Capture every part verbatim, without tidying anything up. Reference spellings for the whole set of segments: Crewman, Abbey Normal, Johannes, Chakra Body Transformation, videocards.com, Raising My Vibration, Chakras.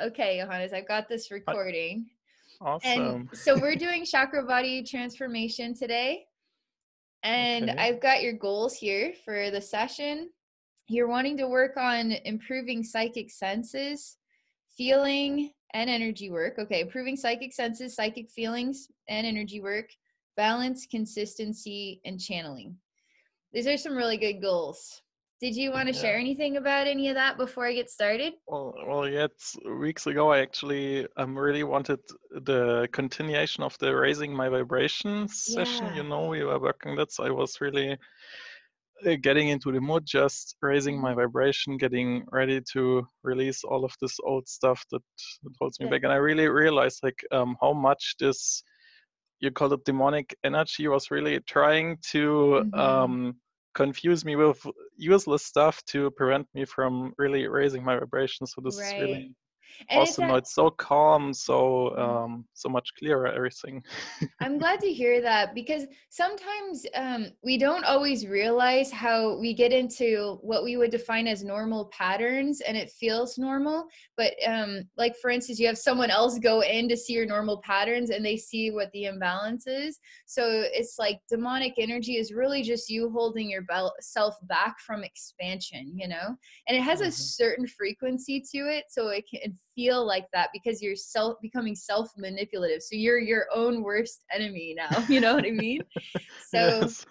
Okay, Johannes, I've got this recording. Awesome. And so we're doing chakra body transformation today. And okay. I've got your goals here for the session. You're wanting to work on improving psychic senses, feeling, and energy work. Okay, improving psychic senses, psychic feelings, and energy work, balance, consistency, and channeling. These are some really good goals. Did you want to yeah. share anything about any of that before I get started? Well, well, yeah, it's weeks ago, I actually um, really wanted the continuation of the Raising My Vibration session. Yeah. You know, we were working that, so I was really uh, getting into the mood, just raising my vibration, getting ready to release all of this old stuff that, that holds me yeah. back. And I really realized like um, how much this, you call it demonic energy, was really trying to... Mm-hmm. um, confuse me with useless stuff to prevent me from really raising my vibration. So this right. is really and awesome. It's, a, it's so calm, so um so much clearer everything. I'm glad to hear that, because sometimes um we don't always realize how we get into what we would define as normal patterns, and it feels normal, but um like for instance, you have someone else go in to see your normal patterns and they see what the imbalance is. So it's like demonic energy is really just you holding yourself back from expansion, you know, and it has mm-hmm. a certain frequency to it, so it can feel like that because you're self becoming self-manipulative. So you're your own worst enemy now, you know what I mean? So yes.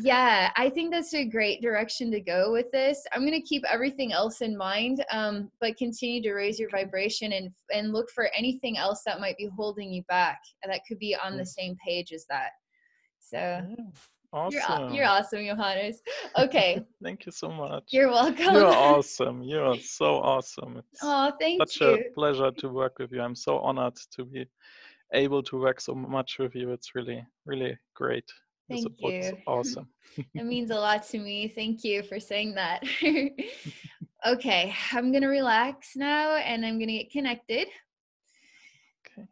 yeah, I think that's a great direction to go with this. I'm going to keep everything else in mind, um, but continue to raise your vibration and, and look for anything else that might be holding you back. And that could be on the same page as that. So yeah. Awesome. You're, you're awesome, Johannes. Okay. Thank you so much. You're welcome. You're awesome. You are so awesome. It's oh, thank such you. Such a pleasure to work with you. I'm so honored to be able to work so much with you. It's really, really great. Thank the support you. Is awesome. It means a lot to me. Thank you for saying that. Okay. I'm going to relax now and I'm going to get connected. Okay.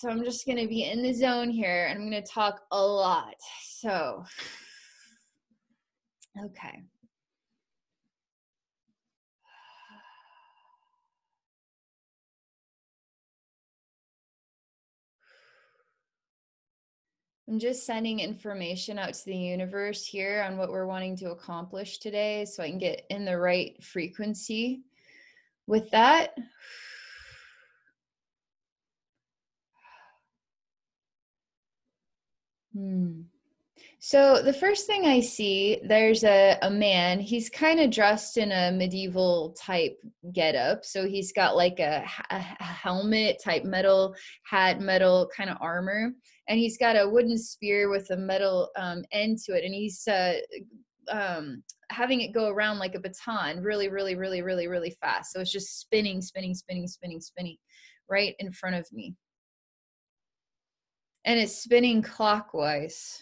So I'm just going to be in the zone here and I'm going to talk a lot. So, okay. I'm just sending information out to the universe here on what we're wanting to accomplish today so I can get in the right frequency with that. Hmm. So the first thing I see, there's a, a man, he's kind of dressed in a medieval type getup. So he's got like a, a helmet type metal hat, metal kind of armor, and he's got a wooden spear with a metal um, end to it. And he's uh, um, having it go around like a baton really, really, really, really, really fast. So it's just spinning, spinning, spinning, spinning, spinning right in front of me. And it's spinning clockwise.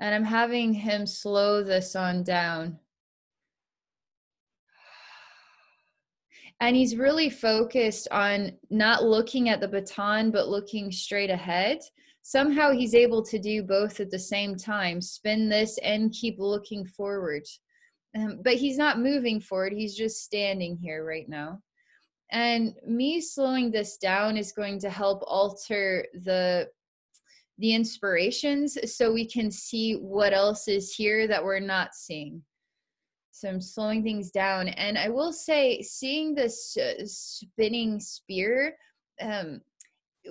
And I'm having him slow this on down. And he's really focused on not looking at the baton, but looking straight ahead. Somehow he's able to do both at the same time, spin this and keep looking forward. Um, but he's not moving forward. He's just standing here right now. And me slowing this down is going to help alter the, the inspirations so we can see what else is here that we're not seeing. So I'm slowing things down. And I will say, seeing this uh, spinning spear, um,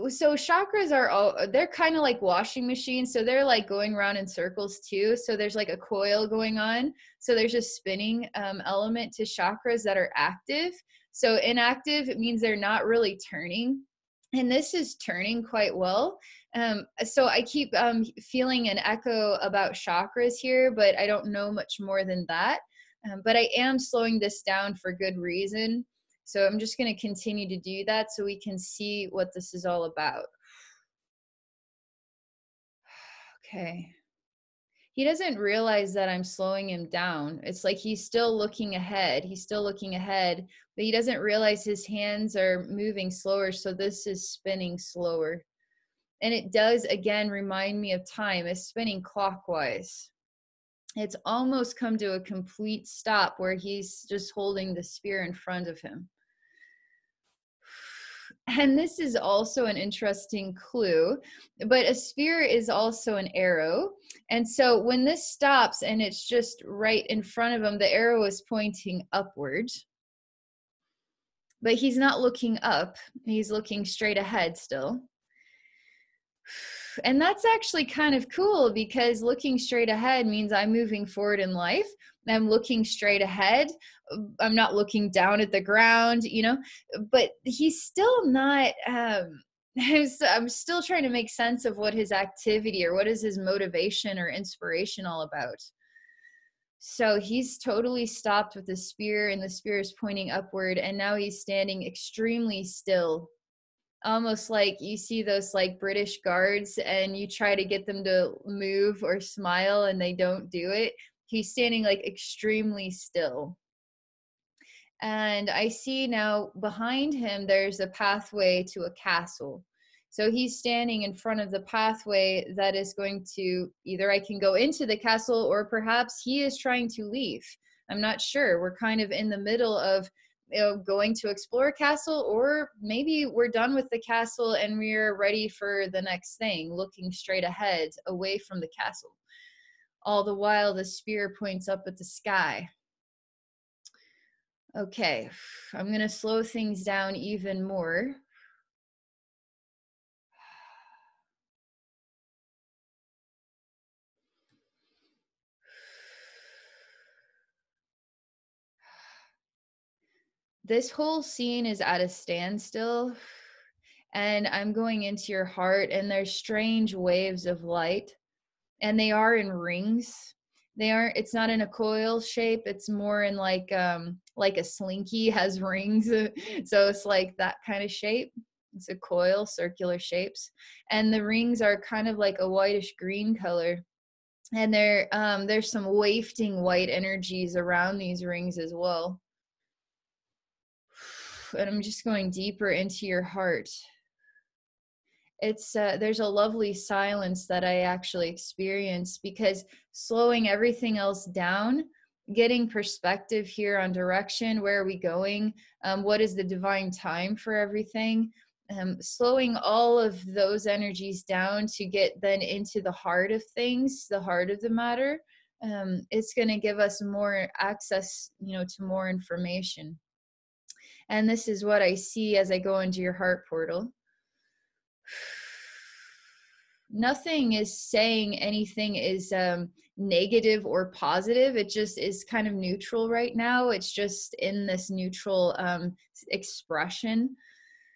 so chakras are all, they're kind of like washing machines. So they're like going around in circles too. So there's like a coil going on. So there's a spinning um, element to chakras that are active. So inactive, it means they're not really turning. And this is turning quite well. Um, so I keep um, feeling an echo about chakras here, but I don't know much more than that. Um, but I am slowing this down for good reason. So I'm just going to continue to do that so we can see what this is all about. Okay. He doesn't realize that I'm slowing him down. It's like he's still looking ahead. He's still looking ahead, but he doesn't realize his hands are moving slower, so this is spinning slower. And it does, again, remind me of time. It's spinning clockwise. It's almost come to a complete stop where he's just holding the spear in front of him. And this is also an interesting clue, but a spear is also an arrow. And so when this stops and it's just right in front of him, the arrow is pointing upward. But he's not looking up. He's looking straight ahead still. And that's actually kind of cool, because looking straight ahead means I'm moving forward in life. I'm looking straight ahead. I'm not looking down at the ground, you know, but he's still not, um, I'm still trying to make sense of what his activity or what is his motivation or inspiration all about. So he's totally stopped with the spear, and the spear is pointing upward, and now he's standing extremely still. Almost like you see those like British guards and you try to get them to move or smile and they don't do it. He's standing like extremely still. And I see now behind him, there's a pathway to a castle. So he's standing in front of the pathway that is going to, either I can go into the castle or perhaps he is trying to leave. I'm not sure. We're kind of in the middle of going to explore a castle, or maybe we're done with the castle and we're ready for the next thing, looking straight ahead away from the castle. All the while the spear points up at the sky. Okay, I'm going to slow things down even more. This whole scene is at a standstill, and I'm going into your heart, and there's strange waves of light, and they are in rings. They aren't, it's not in a coil shape. It's more in like, um, like a slinky has rings. So it's like that kind of shape. It's a coil, circular shapes. And the rings are kind of like a whitish green color. And there, um, there's some wafting white energies around these rings as well. And I'm just going deeper into your heart. It's uh, there's a lovely silence that I actually experience, because slowing everything else down, getting perspective here on direction, where are we going, um, what is the divine time for everything, um, slowing all of those energies down to get then into the heart of things, the heart of the matter. Um, it's going to give us more access, you know, to more information. And this is what I see as I go into your heart portal. Nothing is saying anything is um, negative or positive. It just is kind of neutral right now. It's just in this neutral um, expression.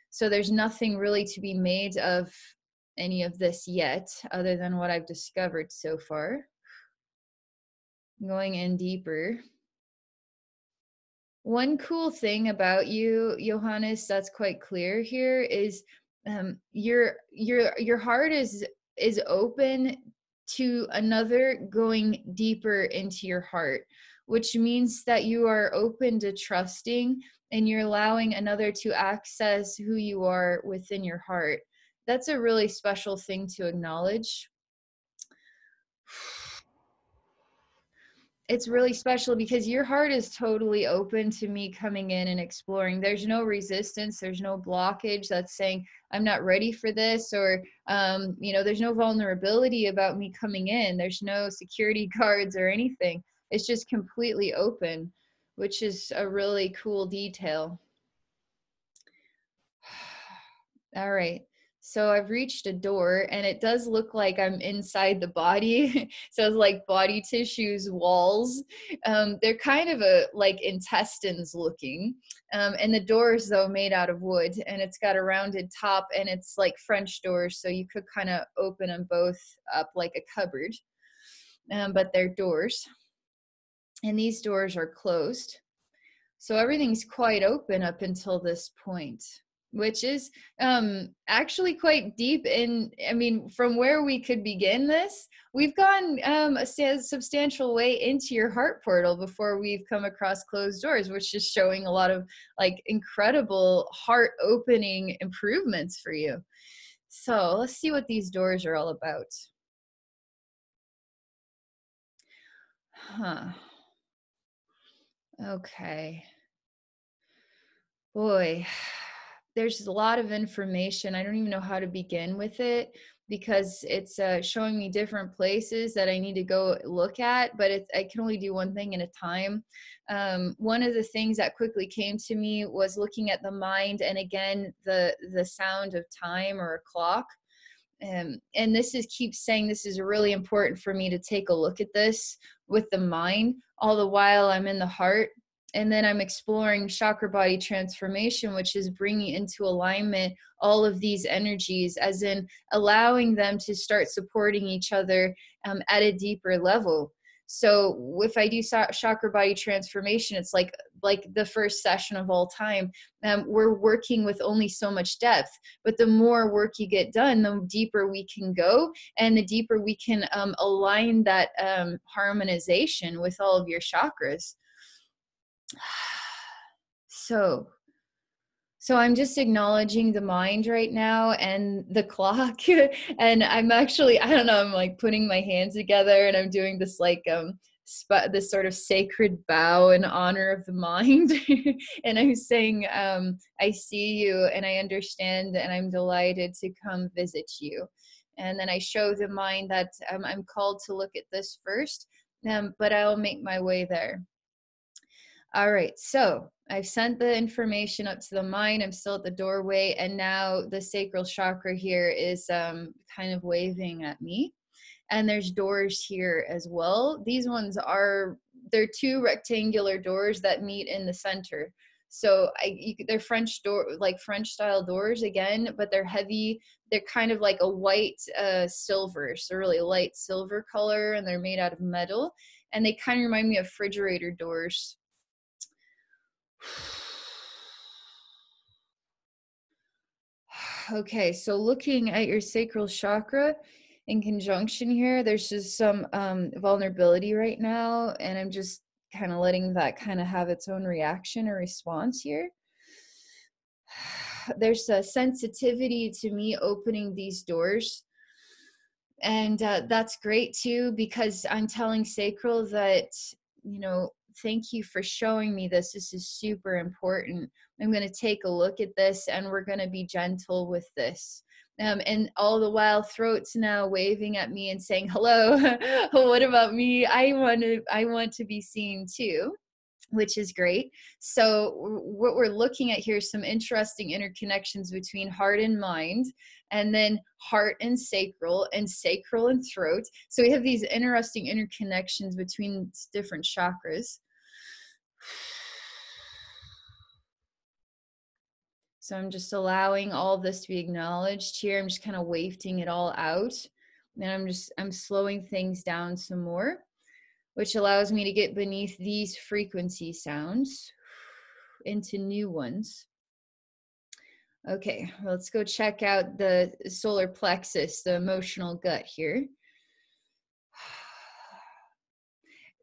So there's nothing really to be made of any of this yet, other than what I've discovered so far. Going in deeper. One cool thing about you, Johannes, that's quite clear here is um, your your your heart is is open to another going deeper into your heart, which means that you are open to trusting and you're allowing another to access who you are within your heart. That's a really special thing to acknowledge. It's really special because your heart is totally open to me coming in and exploring. There's no resistance. There's no blockage that's saying I'm not ready for this, or, um, you know, there's no vulnerability about me coming in. There's no security guards or anything. It's just completely open, which is a really cool detail. All right. So I've reached a door, and it does look like I'm inside the body. So it's like body tissues, walls. Um, they're kind of a like intestines looking. Um, and the door is though made out of wood, and it's got a rounded top, and it's like French doors. So you could kind of open them both up like a cupboard, um, but they're doors. And these doors are closed. So everything's quite open up until this point, which is um, actually quite deep in, I mean, from where we could begin this, we've gone um, a substantial way into your heart portal before we've come across closed doors, which is showing a lot of like incredible heart opening improvements for you. So let's see what these doors are all about. Huh. Okay. Boy. there's a lot of information. I don't even know how to begin with it, because it's uh, showing me different places that I need to go look at, but it's, I can only do one thing at a time. Um, one of the things that quickly came to me was looking at the mind, and again, the, the sound of time or a clock. Um, and this is, keeps saying, this is really important for me to take a look at this with the mind, all the while I'm in the heart. And then I'm exploring chakra body transformation, which is bringing into alignment all of these energies, as in allowing them to start supporting each other um, at a deeper level. So if I do chakra body transformation, it's like like the first session of all time. Um, we're working with only so much depth, but the more work you get done, the deeper we can go, and the deeper we can um, align that um, harmonization with all of your chakras. So, so I'm just acknowledging the mind right now and the clock, and I'm actually, I don't know, I'm like putting my hands together and I'm doing this like, um, sp- this sort of sacred bow in honor of the mind. And I'm saying, um, I see you and I understand, and I'm delighted to come visit you. And then I show the mind that um, I'm called to look at this first, um, but I'll make my way there. All right, so I've sent the information up to the mind. I'm still at the doorway, and now the sacral chakra here is um, kind of waving at me. And there's doors here as well. These ones are, they're two rectangular doors that meet in the center. So I, you, they're French door, like French style doors again, but they're heavy. They're kind of like a white uh, silver, so really light silver color, and they're made out of metal. And they kind of remind me of refrigerator doors. Okay, so looking at your sacral chakra in conjunction here, there's just some um, vulnerability right now, and I'm just kind of letting that kind of have its own reaction or response here. There's a sensitivity to me opening these doors. And uh, that's great too, because I'm telling sacral that, you know, thank you for showing me this. This is super important. I'm going to take a look at this, and we're going to be gentle with this. Um, and all the while, throat's now waving at me and saying, hello, what about me? I want to, I want to be seen too, which is great. So what we're looking at here is some interesting interconnections between heart and mind, and then heart and sacral, and sacral and throat. So we have these interesting interconnections between different chakras. So I'm just allowing all this to be acknowledged here. I'm just kind of wafting it all out. And I'm just, I'm slowing things down some more, which allows me to get beneath these frequency sounds into new ones. Okay, well, let's go check out the solar plexus, the emotional gut here.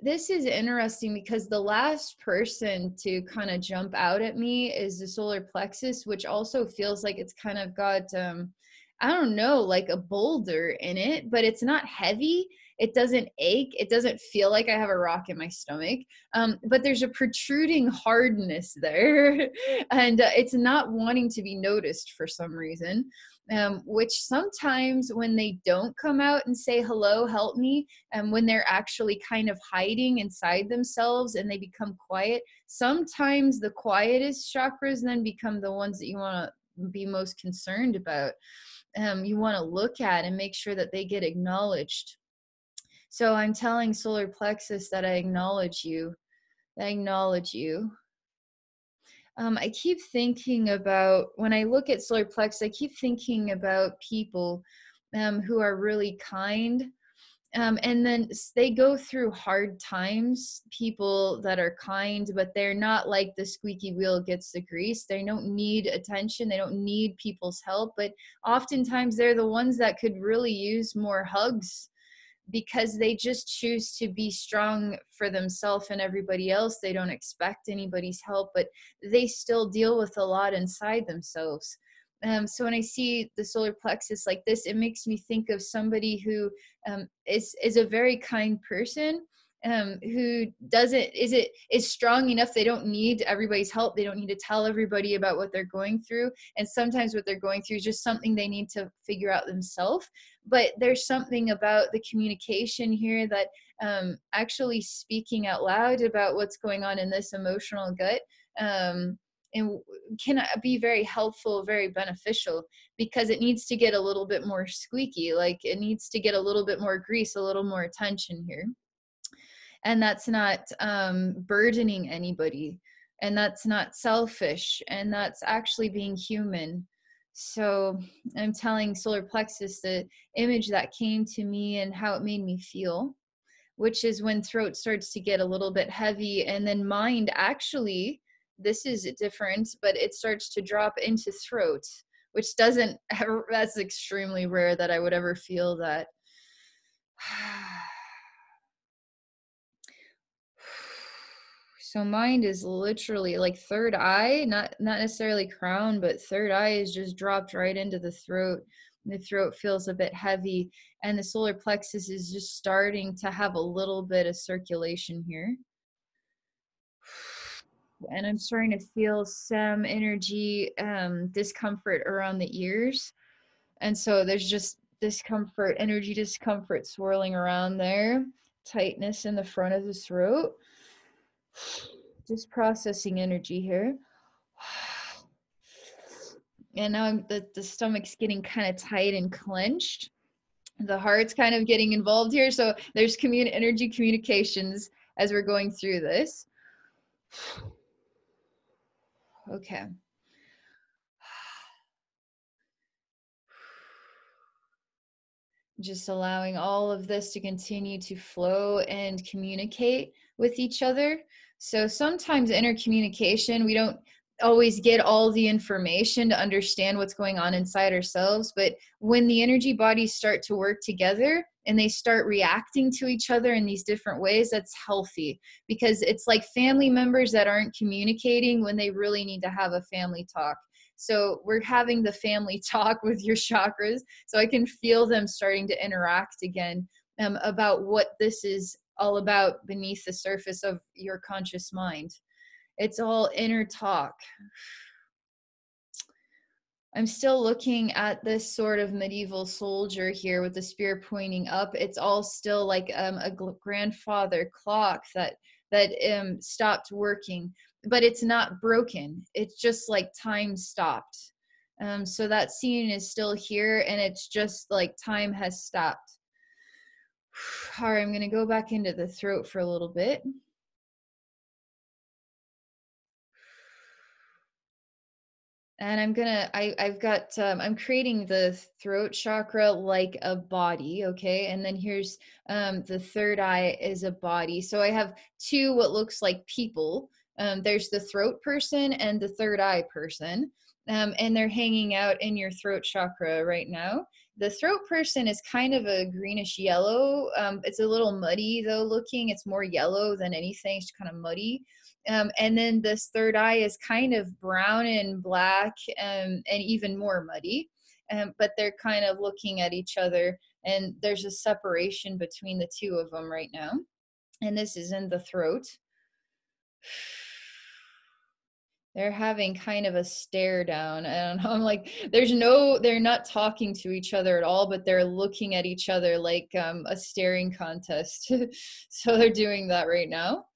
This is interesting because the last person to kind of jump out at me is the solar plexus, which also feels like it's kind of got, um, I don't know, like a boulder in it, but it's not heavy. It doesn't ache. It doesn't feel like I have a rock in my stomach, um, but there's a protruding hardness there, and uh, it's not wanting to be noticed for some reason, um, which sometimes when they don't come out and say, hello, help me, and when they're actually kind of hiding inside themselves and they become quiet, sometimes the quietest chakras then become the ones that you want to be most concerned about. Um, you want to look at and make sure that they get acknowledged. So I'm telling solar plexus that I acknowledge you, that I acknowledge you. Um, I keep thinking about, when I look at solar plexus, I keep thinking about people um, who are really kind. Um, and then they go through hard times, people that are kind, but they're not like the squeaky wheel gets the grease. They don't need attention. They don't need people's help. But oftentimes they're the ones that could really use more hugs, because they just choose to be strong for themselves and everybody else. They don't expect anybody's help, but they still deal with a lot inside themselves. Um, so when I see the solar plexus like this, it makes me think of somebody who um, is, is a very kind person, um, who doesn't, is it, is strong enough. They don't need everybody's help. They don't need to tell everybody about what they're going through. And sometimes what they're going through is just something they need to figure out themselves. But there's something about the communication here that um, actually speaking out loud about what's going on in this emotional gut um, and can be very helpful, very beneficial, because it needs to get a little bit more squeaky. Like it needs to get a little bit more grease, a little more attention here. And that's not um, burdening anybody. And that's not selfish. And that's actually being human. So I'm telling Solar Plexus the image that came to me and how it made me feel, which is when throat starts to get a little bit heavy, and then mind actually, this is different, but it starts to drop into throat, which doesn't ever, that's extremely rare that I would ever feel that. So mind is literally like third eye, not, not necessarily crown, but third eye is just dropped right into the throat. The throat feels a bit heavy, and the solar plexus is just starting to have a little bit of circulation here. And I'm starting to feel some energy um, discomfort around the ears. And so there's just discomfort, energy discomfort swirling around there, tightness in the front of the throat. Just processing energy here. And now I'm, the, the stomach's getting kind of tight and clenched. The heart's kind of getting involved here. So there's commun- energy communications as we're going through this. Okay. Just allowing all of this to continue to flow and communicate with each other. So sometimes inner communication, we don't always get all the information to understand what's going on inside ourselves, but when the energy bodies start to work together and they start reacting to each other in these different ways, that's healthy, because it's like family members that aren't communicating when they really need to have a family talk. So we're having the family talk with your chakras, so I can feel them starting to interact again um, about what this is all about beneath the surface of your conscious mind. It's all inner talk. I'm still looking at this sort of medieval soldier here with the spear pointing up. It's all still like um, a grandfather clock that that um, stopped working, but it's not broken. It's just like time stopped. Um, so that scene is still here, and it's just like time has stopped. All right, I'm gonna go back into the throat for a little bit. And I'm gonna, I, I've got, um, I'm creating the throat chakra like a body, okay? And then here's um, the third eye is a body. So I have two what looks like people. Um, there's the throat person and the third eye person. Um, and they're hanging out in your throat chakra right now. The throat person is kind of a greenish yellow. Um, it's a little muddy though looking. It's more yellow than anything. It's kind of muddy. Um, and then this third eye is kind of brown and black um, and even more muddy. Um, but they're kind of looking at each other, and there's a separation between the two of them right now. And this is in the throat. They're having kind of a stare down. I don't know. I'm like, there's no, they're not talking to each other at all, but they're looking at each other like um, a staring contest. So they're doing that right now.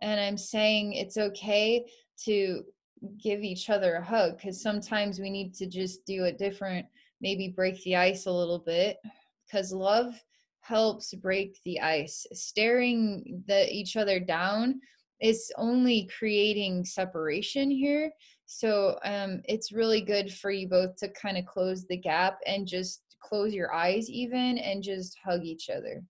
And I'm saying it's okay to give each other a hug, because sometimes we need to just do it different, maybe break the ice a little bit, because love helps break the ice. Staring the, each other down is only creating separation here. So um, it's really good for you both to kind of close the gap and just close your eyes even and just hug each other.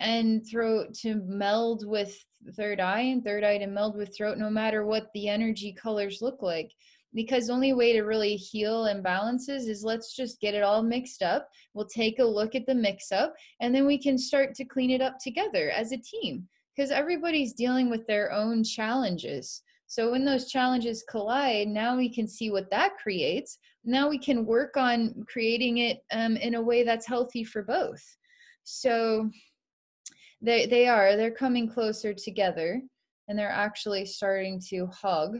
And throat to meld with third eye, and third eye to meld with throat, no matter what the energy colors look like. Because the only way to really heal imbalances is let's just get it all mixed up. We'll take a look at the mix-up, and then we can start to clean it up together as a team. Because everybody's dealing with their own challenges. So when those challenges collide, now we can see what that creates. Now we can work on creating it um, in a way that's healthy for both. So they, they are, they're coming closer together, and they're actually starting to hug.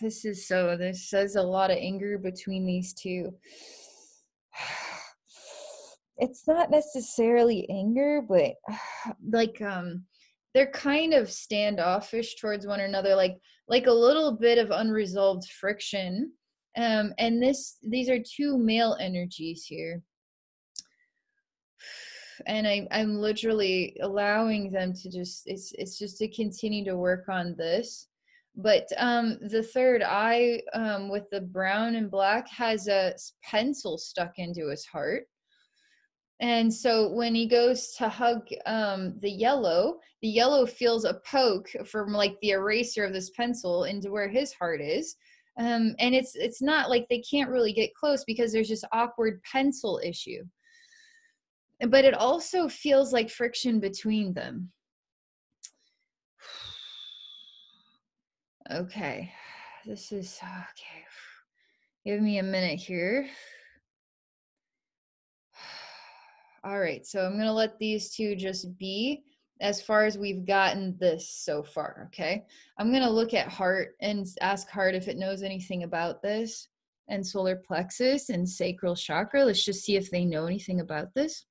This is so, this says a lot of anger between these two. It's not necessarily anger, but like, um, they're kind of standoffish towards one another, like like a little bit of unresolved friction. Um, and this, these are two male energies here. And I, I'm literally allowing them to just, it's, it's just to continue to work on this. But um, the third eye um, with the brown and black has a pencil stuck into his heart. And so when he goes to hug um, the yellow, the yellow feels a poke from like the eraser of this pencil into where his heart is. Um, and it's, it's not like they can't really get close because there's this awkward pencil issue. But it also feels like friction between them. Okay, this is, okay, give me a minute here. All right, so I'm gonna let these two just be as far as we've gotten this so far, okay? I'm gonna look at heart and ask heart if it knows anything about this, and solar plexus and sacral chakra. Let's just see if they know anything about this.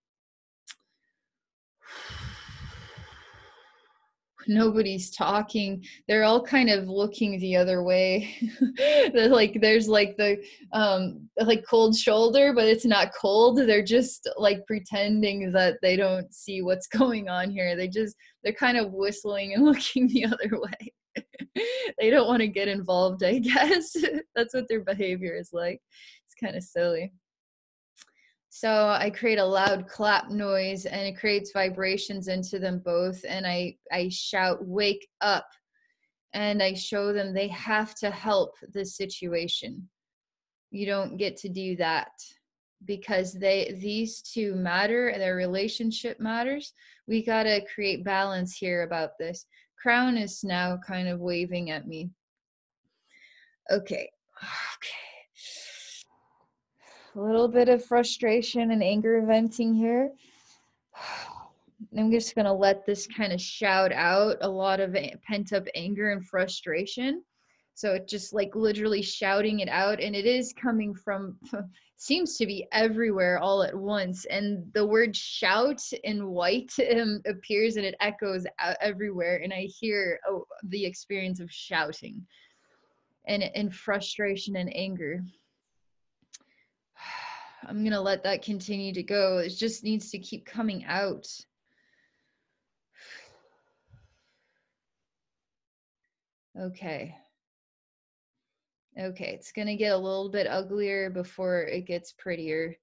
Nobody's talking. They're all kind of looking the other way. Like there's like the um like cold shoulder, but it's not cold. They're just like pretending that they don't see what's going on here. They just, they're kind of whistling and looking the other way. They don't want to get involved, I guess. That's what their behavior is like. It's kind of silly. So I create a loud clap noise, and it creates vibrations into them both. And I, I shout, wake up. And I show them they have to help the situation. You don't get to do that because they, these two matter, and their relationship matters. We got to create balance here about this. Crown is now kind of waving at me. Okay. Okay. A little bit of frustration and anger venting here. I'm just going to let this kind of shout out a lot of pent up anger and frustration. So it's just like literally shouting it out, and it is coming from, seems to be everywhere all at once. And the word shout in white um, appears, and it echoes out everywhere. And I hear oh, the experience of shouting and, and frustration and anger. I'm going to let that continue to go. It just needs to keep coming out. Okay. Okay, it's going to get a little bit uglier before it gets prettier.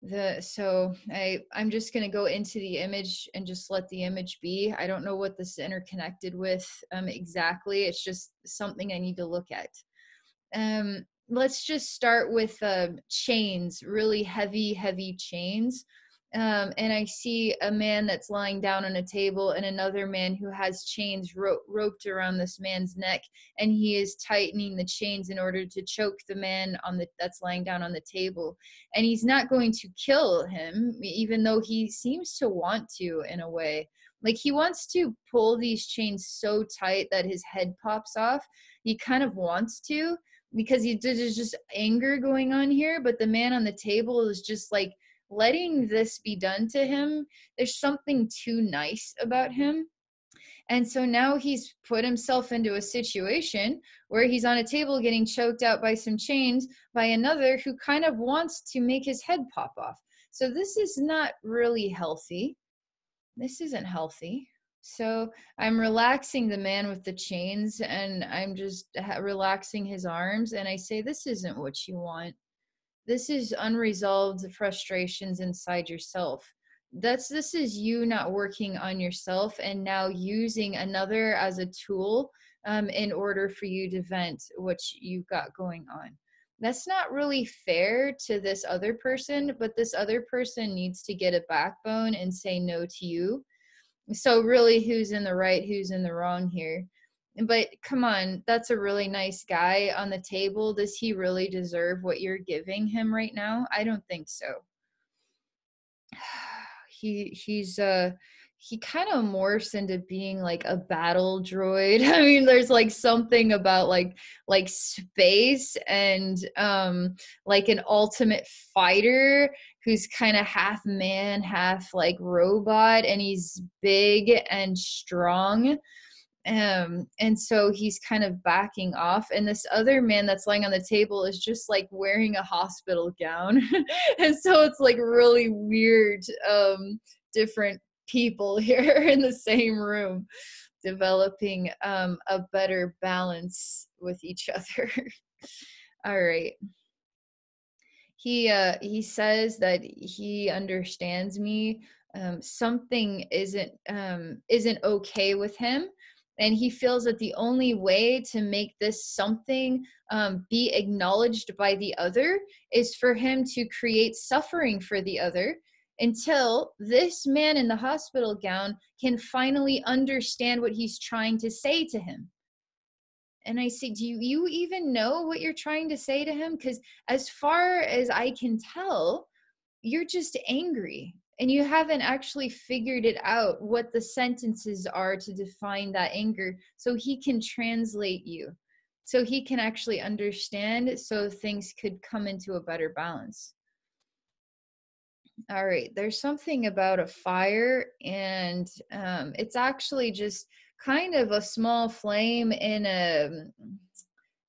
The, so I, I'm just going to go into the image and just let the image be. I don't know what this is interconnected with um, exactly. It's just something I need to look at. Um, Let's just start with uh, chains, really heavy, heavy chains. Um, and I see a man that's lying down on a table, and another man who has chains ro roped around this man's neck. And he is tightening the chains in order to choke the man on the, that's lying down on the table. And he's not going to kill him, even though he seems to want to in a way. Like he wants to pull these chains so tight that his head pops off. He kind of wants to, because he, there's just anger going on here, but the man on the table is just like letting this be done to him. There's something too nice about him. And so now he's put himself into a situation where he's on a table getting choked out by some chains by another who kind of wants to make his head pop off. So this is not really healthy. This isn't healthy. So I'm relaxing the man with the chains, and I'm just relaxing his arms. And I say, this isn't what you want. This is unresolved frustrations inside yourself. That's, this is you not working on yourself and now using another as a tool um, in order for you to vent what you've got going on. That's not really fair to this other person, but this other person needs to get a backbone and say no to you. So really, who's in the right, who's in the wrong here? But come on, that's a really nice guy on the table. Does he really deserve what you're giving him right now? I don't think so. He he's uh he kind of morphs into being like a battle droid. I mean, there's like something about like like space and um like an ultimate fighter who's kind of half man, half like robot, and he's big and strong. Um, and so he's kind of backing off, and this other man that's lying on the table is just like wearing a hospital gown. And so it's like really weird, um, different people here in the same room developing, um, a better balance with each other. All right. He, uh, he says that he understands me. Um, something isn't, um, isn't okay with him. And he feels that the only way to make this something um, be acknowledged by the other is for him to create suffering for the other until this man in the hospital gown can finally understand what he's trying to say to him. And I say, do you, you even know what you're trying to say to him? Because as far as I can tell, you're just angry. And you haven't actually figured it out what the sentences are to define that anger, so he can translate you, so he can actually understand, so things could come into a better balance. All right, there's something about a fire, and um, it's actually just kind of a small flame in a...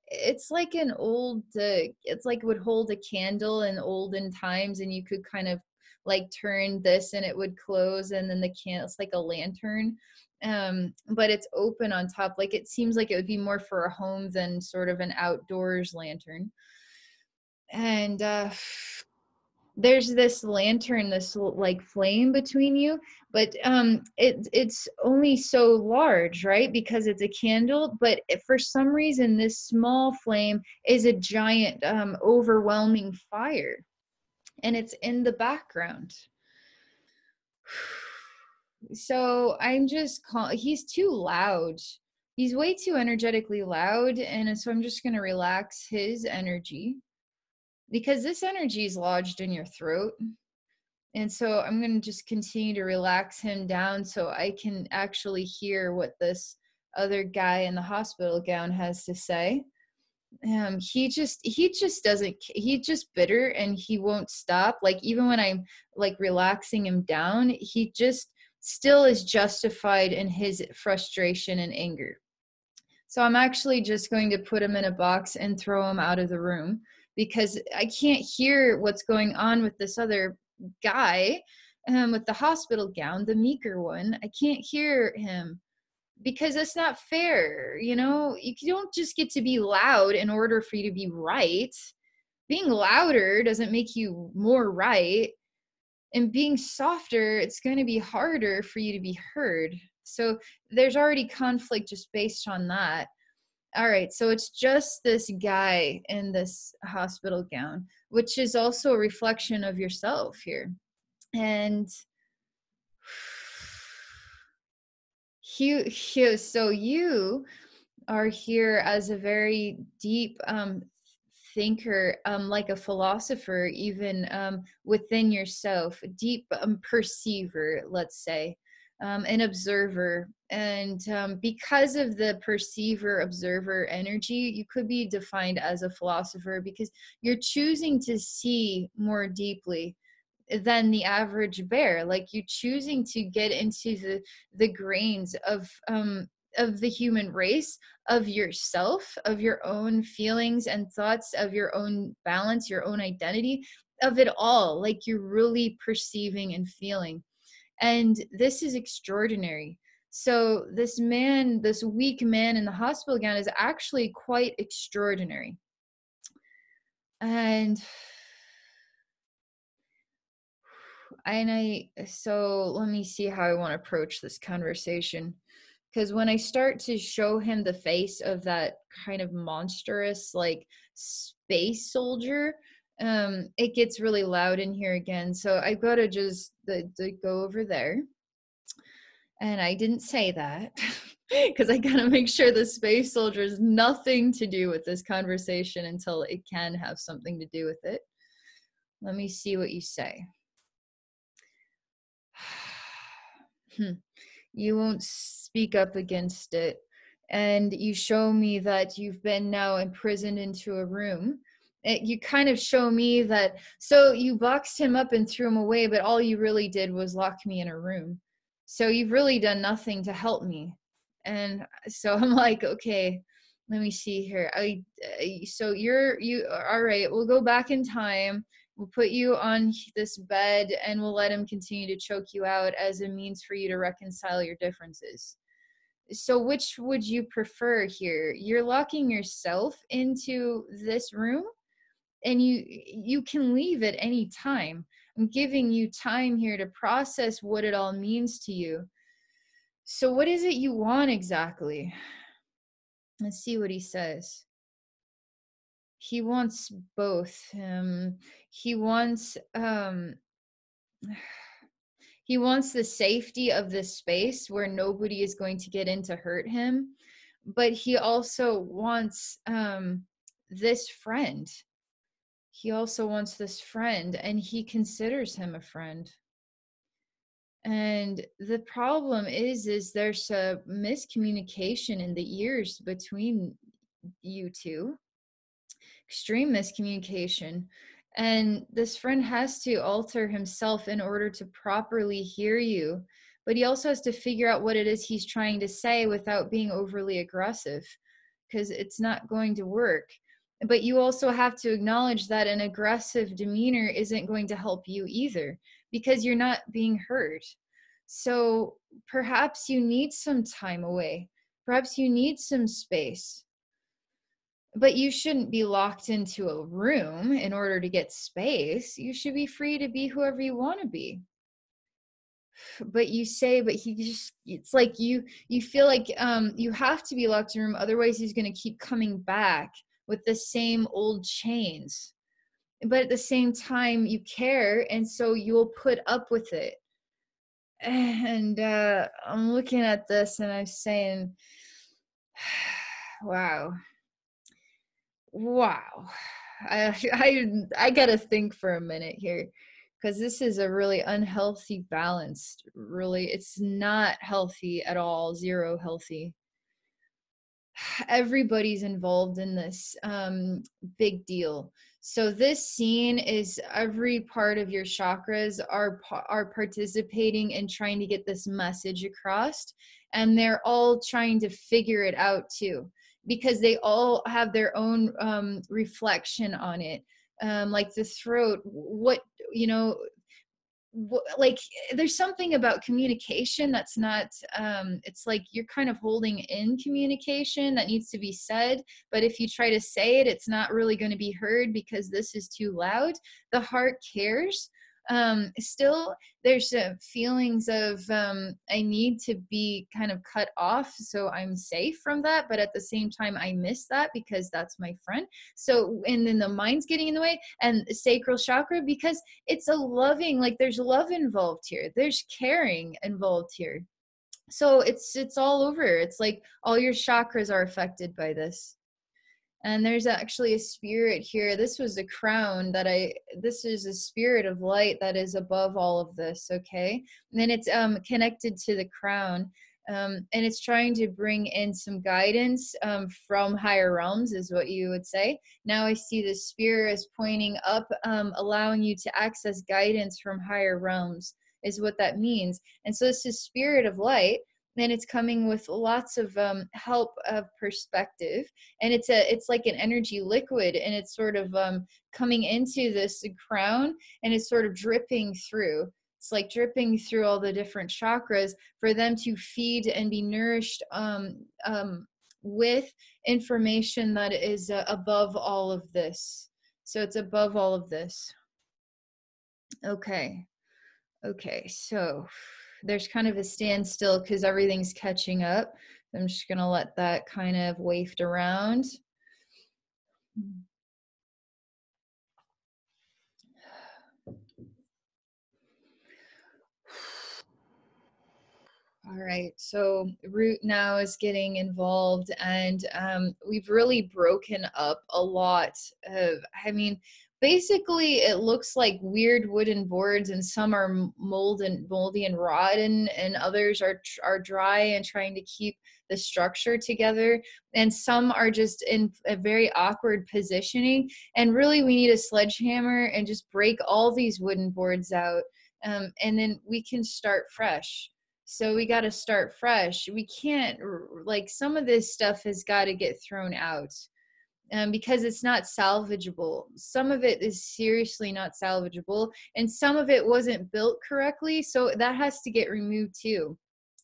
It's like an old, uh, it's like would hold a candle in olden times, and you could kind of like turn this and it would close, and then the can, it's like a lantern, um, but it's open on top. Like it seems like it would be more for a home than sort of an outdoors lantern. And uh, there's this lantern, this like flame between you, but um, it, it's only so large, right? Because it's a candle, but if for some reason, this small flame is a giant, um, overwhelming fire. And it's in the background. So I'm just call- he's too loud. He's way too energetically loud. And so I'm just going to relax his energy, because this energy is lodged in your throat. And so I'm going to just continue to relax him down so I can actually hear what this other guy in the hospital gown has to say. Um, he just, he just doesn't, he's just bitter, and he won't stop. Like, even when I'm like relaxing him down, he just still is justified in his frustration and anger. So I'm actually just going to put him in a box and throw him out of the room, because I can't hear what's going on with this other guy, um, with the hospital gown, the meeker one. I can't hear him. Because that's not fair, you know? You don't just get to be loud in order for you to be right. Being louder doesn't make you more right. And being softer, it's going to be harder for you to be heard. So there's already conflict just based on that. All right, so it's just this guy in this hospital gown, which is also a reflection of yourself here. And... He, he, so you are here as a very deep um, thinker, um, like a philosopher, even um, within yourself, a deep um, perceiver, let's say, um, an observer. And um, because of the perceiver-observer energy, you could be defined as a philosopher, because you're choosing to see more deeply than the average bear. Like, you're choosing to get into the the grains of um of the human race, of yourself, of your own feelings and thoughts, of your own balance, your own identity, of it all. Like, you're really perceiving and feeling, and this is extraordinary. So this man, this weak man in the hospital gown, is actually quite extraordinary. And And I, so let me see how I want to approach this conversation. Because when I start to show him the face of that kind of monstrous, like, space soldier, um, it gets really loud in here again. So I've got to just the, the go over there. And I didn't say that. because I gotta make sure the space soldier has nothing to do with this conversation until it can have something to do with it. Let me see what you say. You won't speak up against it. And you show me that you've been now imprisoned into a room. It, you kind of show me that, so you boxed him up and threw him away, but all you really did was lock me in a room. So you've really done nothing to help me. And so I'm like, okay, let me see here. I, so you're, you, all right, we'll go back in time. We'll put you on this bed and we'll let him continue to choke you out as a means for you to reconcile your differences. So which would you prefer here? You're locking yourself into this room and you you can leave at any time. I'm giving you time here to process what it all means to you. So what is it you want exactly? Let's see what he says. He wants both. Um, he wants um, he wants the safety of this space where nobody is going to get in to hurt him, but he also wants um, this friend. He also wants this friend, and he considers him a friend. And the problem is, is there's a miscommunication in the ears between you two. Extreme miscommunication. And this friend has to alter himself in order to properly hear you. But he also has to figure out what it is he's trying to say without being overly aggressive, because it's not going to work. But you also have to acknowledge that an aggressive demeanor isn't going to help you either, because you're not being heard. So perhaps you need some time away. Perhaps you need some space. But you shouldn't be locked into a room in order to get space. You should be free to be whoever you want to be. But you say, but he just, it's like you, you feel like um, you have to be locked in a room. Otherwise, he's going to keep coming back with the same old chains. But at the same time, you care. And so you'll put up with it. And uh, I'm looking at this and I'm saying, wow. Wow, I, I, I gotta think for a minute here, because this is a really unhealthy balanced, really, it's not healthy at all, zero healthy. Everybody's involved in this um, big deal. So this scene is every part of your chakras are, are participating in trying to get this message across, and they're all trying to figure it out too. Because they all have their own um, reflection on it. Um, like the throat, what, you know, what, like there's something about communication that's not, um, it's like you're kind of holding in communication that needs to be said, but if you try to say it, it's not really going to be heard because this is too loud. The heart cares. Um, still, there's uh, feelings of um, I need to be kind of cut off so I'm safe from that, but at the same time I miss that because that's my friend. So, and then the mind's getting in the way, and sacral chakra, because it's a loving, like there's love involved here, there's caring involved here. So it's it's all over. It's like all your chakras are affected by this. And there's actually a spirit here. This was the crown that I, this is a spirit of light that is above all of this, okay? And then it's um, connected to the crown. Um, and it's trying to bring in some guidance um, from higher realms is what you would say. Now I see the spear is pointing up, um, allowing you to access guidance from higher realms is what that means. And so this is spirit of light. And it's coming with lots of um, help of perspective, and it's a it's like an energy liquid, and it's sort of um, coming into this crown, and it's sort of dripping through. It's like dripping through all the different chakras for them to feed and be nourished um, um, with information that is uh, above all of this. So it's above all of this. Okay, okay, so. There's kind of a standstill because everything's catching up. I'm just going to let that kind of waft around. All right, so root now is getting involved, and um, we've really broken up a lot of, I mean, basically it looks like weird wooden boards, and some are mold and moldy and rotten, and others are, are dry and trying to keep the structure together, and some are just in a very awkward positioning, and really we need a sledgehammer and just break all these wooden boards out, um, and then we can start fresh. So we got to start fresh. We can't, like, some of this stuff has got to get thrown out um, because it's not salvageable. Some of it is seriously not salvageable, and some of it wasn't built correctly. So that has to get removed too.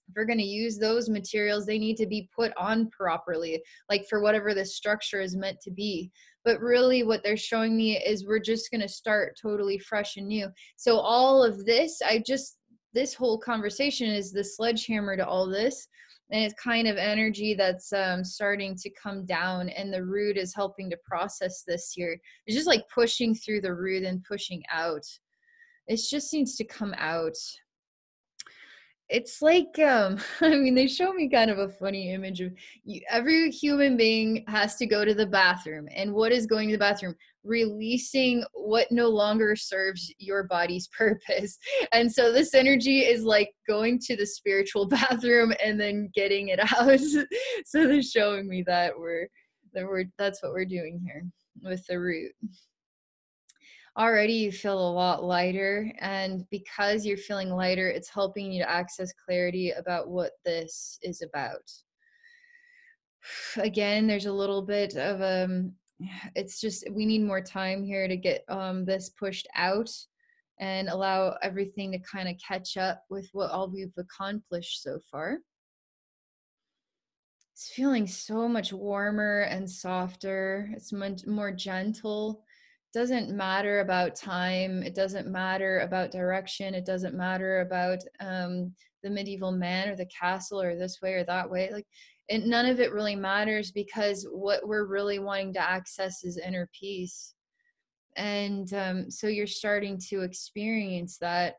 If we're going to use those materials, they need to be put on properly, like for whatever the structure is meant to be. But really what they're showing me is we're just going to start totally fresh and new. So all of this, I just, this whole conversation is the sledgehammer to all this, and it's kind of energy that's um, starting to come down, and the root is helping to process this here. It's just like pushing through the root and pushing out. It just needs to come out. It's like, um, I mean, they show me kind of a funny image of you, every human being has to go to the bathroom. And what is going to the bathroom? Releasing what no longer serves your body's purpose. And so this energy is like going to the spiritual bathroom and then getting it out. So they're showing me that we're, that we're, that's what we're doing here with the root. Already you feel a lot lighter, and because you're feeling lighter, it's helping you to access clarity about what this is about. Again, there's a little bit of um it's just we need more time here to get um this pushed out and allow everything to kind of catch up with what all we've accomplished so far. It's feeling so much warmer and softer. It's much more gentle. Doesn't matter about time. It doesn't matter about direction. It doesn't matter about um, the medieval man or the castle or this way or that way. Like, and none of it really matters, because what we're really wanting to access is inner peace. And um, so you're starting to experience that,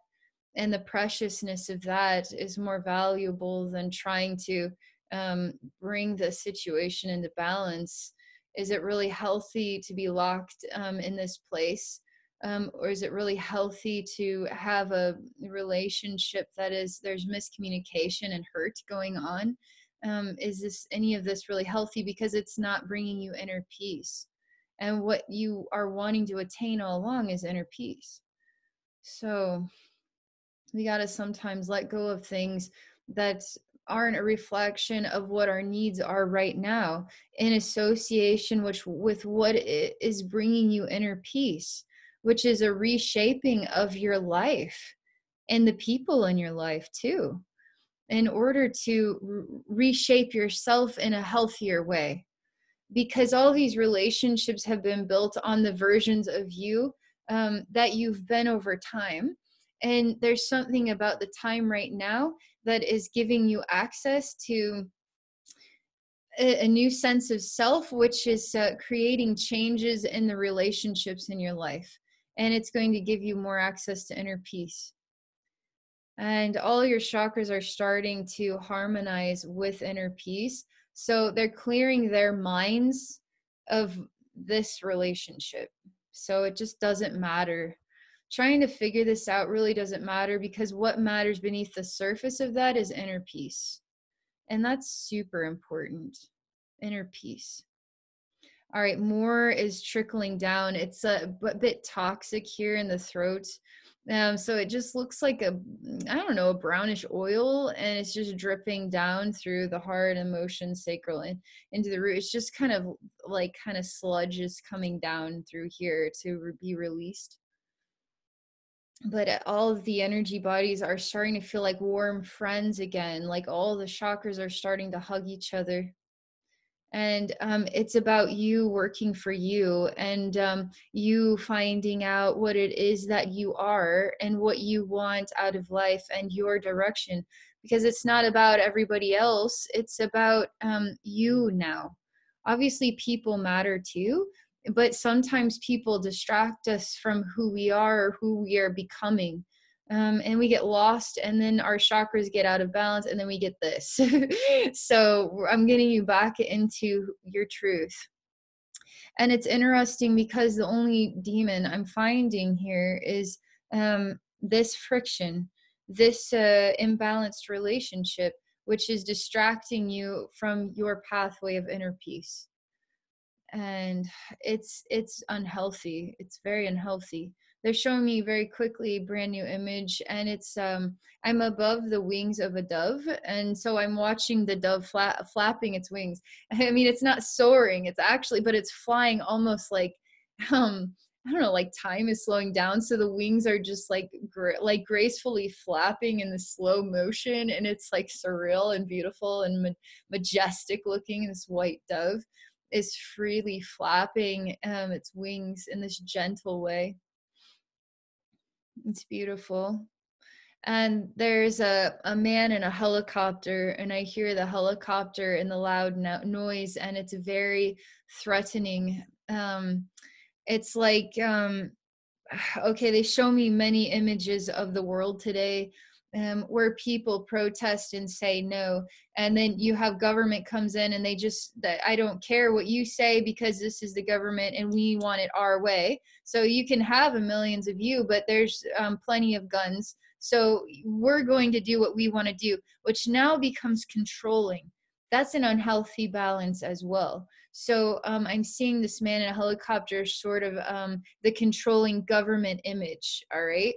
and the preciousness of that is more valuable than trying to um, bring the situation into balance. Is it really healthy to be locked um, in this place? Um, or is it really healthy to have a relationship that is, there's miscommunication and hurt going on? Um, is this, any of this really healthy? Because it's not bringing you inner peace. And what you are wanting to attain all along is inner peace. So we got to sometimes let go of things that aren't a reflection of what our needs are right now, in association which with what is bringing you inner peace, which is a reshaping of your life and the people in your life too, in order to reshape yourself in a healthier way. Because all these relationships have been built on the versions of you um, that you've been over time. And there's something about the time right now that is giving you access to a, a new sense of self, which is uh, creating changes in the relationships in your life. And it's going to give you more access to inner peace. And all your chakras are starting to harmonize with inner peace. So they're clearing their minds of this relationship. So it just doesn't matter. Trying to figure this out really doesn't matter, because what matters beneath the surface of that is inner peace. And that's super important, inner peace. All right, more is trickling down. It's a bit toxic here in the throat. Um, so it just looks like a, I don't know, a brownish oil, and it's just dripping down through the heart, emotion, sacral, and into the root. It's just kind of like kind of sludge is coming down through here to be released. But all of the energy bodies are starting to feel like warm friends again, like all the chakras are starting to hug each other. And um, it's about you working for you, and um, you finding out what it is that you are and what you want out of life and your direction. Because it's not about everybody else. It's about um, you now. Obviously, people matter too. But sometimes people distract us from who we are or who we are becoming. Um, and we get lost, and then our chakras get out of balance, and then we get this. So I'm getting you back into your truth. And it's interesting because the only demon I'm finding here is um, this friction, this uh, imbalanced relationship, which is distracting you from your pathway of inner peace. And it's, it's unhealthy. It's very unhealthy. They're showing me very quickly a brand new image, and it's, um, I'm above the wings of a dove. And so I'm watching the dove fla- flapping its wings. I mean, it's not soaring, it's actually, but it's flying almost like, um, I don't know, like time is slowing down. So the wings are just like, gra- like gracefully flapping in the slow motion. And it's like surreal and beautiful and ma- majestic looking. This white dove is freely flapping um, its wings in this gentle way. It's beautiful. And there's a, a man in a helicopter, and I hear the helicopter in the loud no- noise, and it's very threatening. Um, it's like, um, okay, they show me many images of the world today um, where people protest and say no. And then you have government comes in and they just, that I don't care what you say because this is the government and we want it our way. So you can have a millions of you, but there's um, plenty of guns. So we're going to do what we want to do, which now becomes controlling. That's an unhealthy balance as well. So um, I'm seeing this man in a helicopter, sort of um, the controlling government image. All right.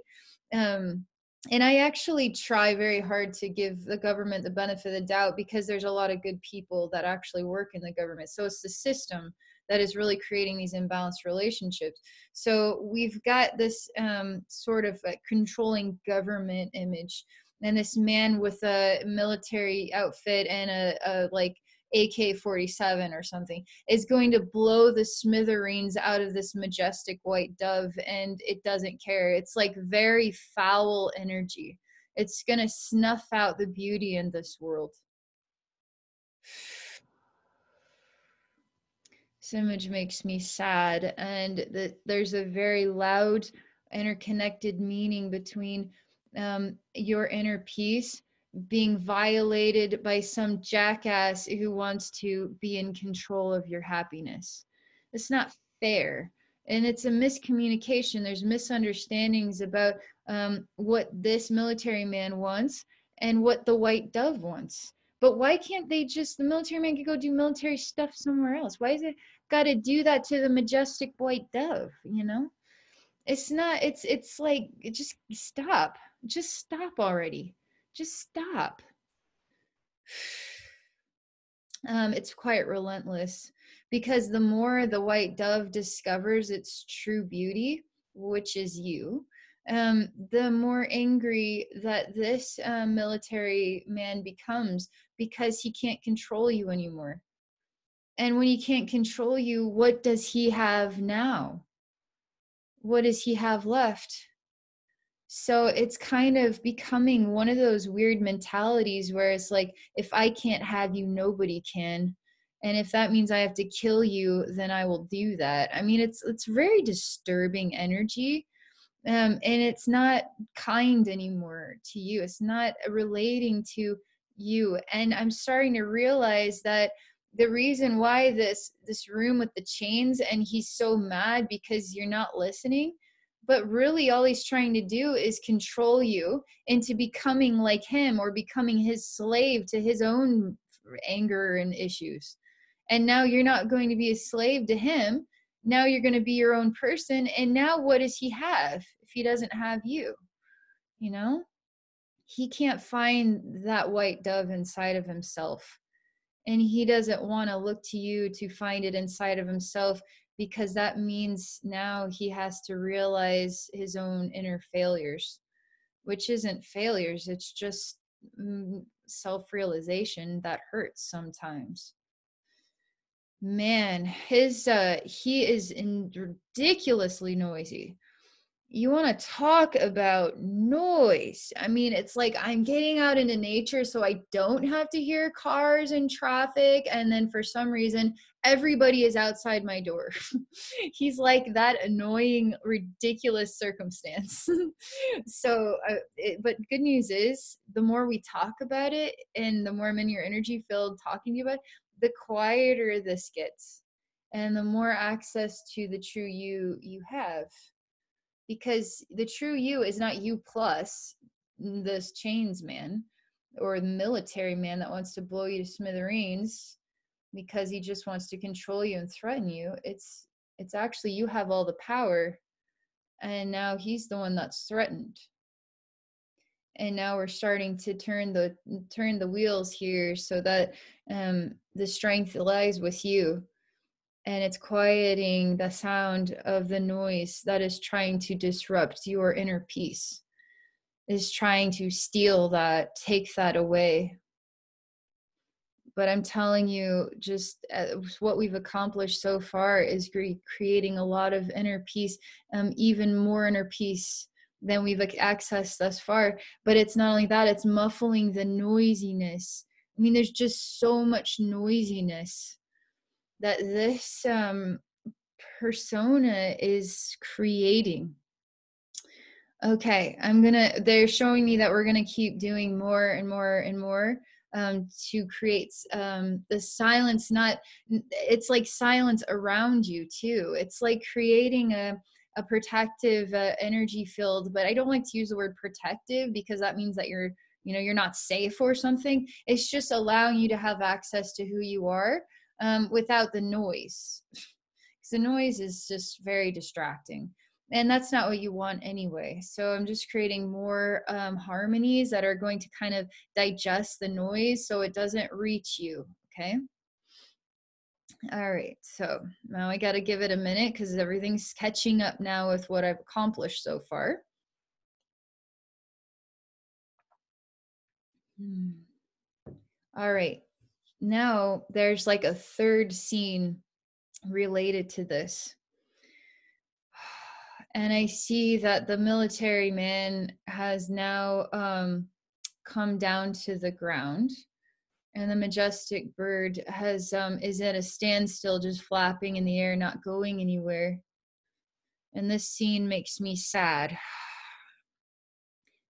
Um, And I actually try very hard to give the government the benefit of the doubt because there's a lot of good people that actually work in the government. So it's the system that is really creating these imbalanced relationships. So we've got this um, sort of a controlling government image, and this man with a military outfit and a, a like A K forty-seven or something is going to blow the smithereens out of this majestic white dove, and it doesn't care. It's like very foul energy. It's going to snuff out the beauty in this world. This image makes me sad, and the, there's a very loud interconnected meaning between um, your inner peace being violated by some jackass who wants to be in control of your happiness. It's not fair. And it's a miscommunication. There's misunderstandings about um, what this military man wants and what the white dove wants. But why can't they just, the military man could go do military stuff somewhere else. Why is it got to do that to the majestic white dove, you know? It's not, it's, it's like, just stop. Just stop already. Just stop. Um, it's quite relentless because the more the white dove discovers its true beauty, which is you, um, the more angry that this uh, military man becomes because he can't control you anymore. And when he can't control you, what does he have now? What does he have left? So it's kind of becoming one of those weird mentalities where it's like, if I can't have you, nobody can. And if that means I have to kill you, then I will do that. I mean, it's it's very disturbing energy. Um, and it's not kind anymore to you. It's not relating to you. And I'm starting to realize that the reason why this this room with the chains and he's so mad because you're not listening. But really all he's trying to do is control you into becoming like him or becoming his slave to his own anger and issues. And now you're not going to be a slave to him. Now you're going to be your own person. And now what does he have if he doesn't have you? You know, he can't find that white dove inside of himself. And he doesn't want to look to you to find it inside of himself, because that means now he has to realize his own inner failures, which isn't failures. It's just self-realization that hurts sometimes. Man, his uh, he is in ridiculously noisy. You want to talk about noise. I mean, it's like I'm getting out into nature so I don't have to hear cars and traffic. And then for some reason, everybody is outside my door. He's like that annoying, ridiculous circumstance. so, uh, it, but good news is the more we talk about it and the more I'm in your energy field talking to you about it, the quieter this gets and the more access to the true you you have. Because the true you is not you plus this chains man or the military man that wants to blow you to smithereens because he just wants to control you and threaten you. It's it's actually you have all the power, and now he's the one that's threatened. And now we're starting to turn the turn the wheels here so that um, the strength lies with you. And it's quieting the sound of the noise that is trying to disrupt your inner peace, is trying to steal that, take that away. But I'm telling you, just what we've accomplished so far is creating a lot of inner peace, um, even more inner peace than we've accessed thus far. But it's not only that, it's muffling the noisiness. I mean, there's just so much noisiness that this um, persona is creating. Okay, I'm gonna, they're showing me that we're gonna keep doing more and more and more um, to create um, the silence, not, it's like silence around you too. It's like creating a, a protective uh, energy field, but I don't like to use the word protective because that means that you're, you know, you're not safe or something. It's just allowing you to have access to who you are, Um, without the noise, because the noise is just very distracting, and that's not what you want anyway. So I'm just creating more um, harmonies that are going to kind of digest the noise so it doesn't reach you, okay? All right, so now I got to give it a minute because everything's catching up now with what I've accomplished so far. Hmm. All right. Now there's like a third scene related to this. And I see that the military man has now um, come down to the ground, and the majestic bird has um, is at a standstill, just flapping in the air, not going anywhere. And this scene makes me sad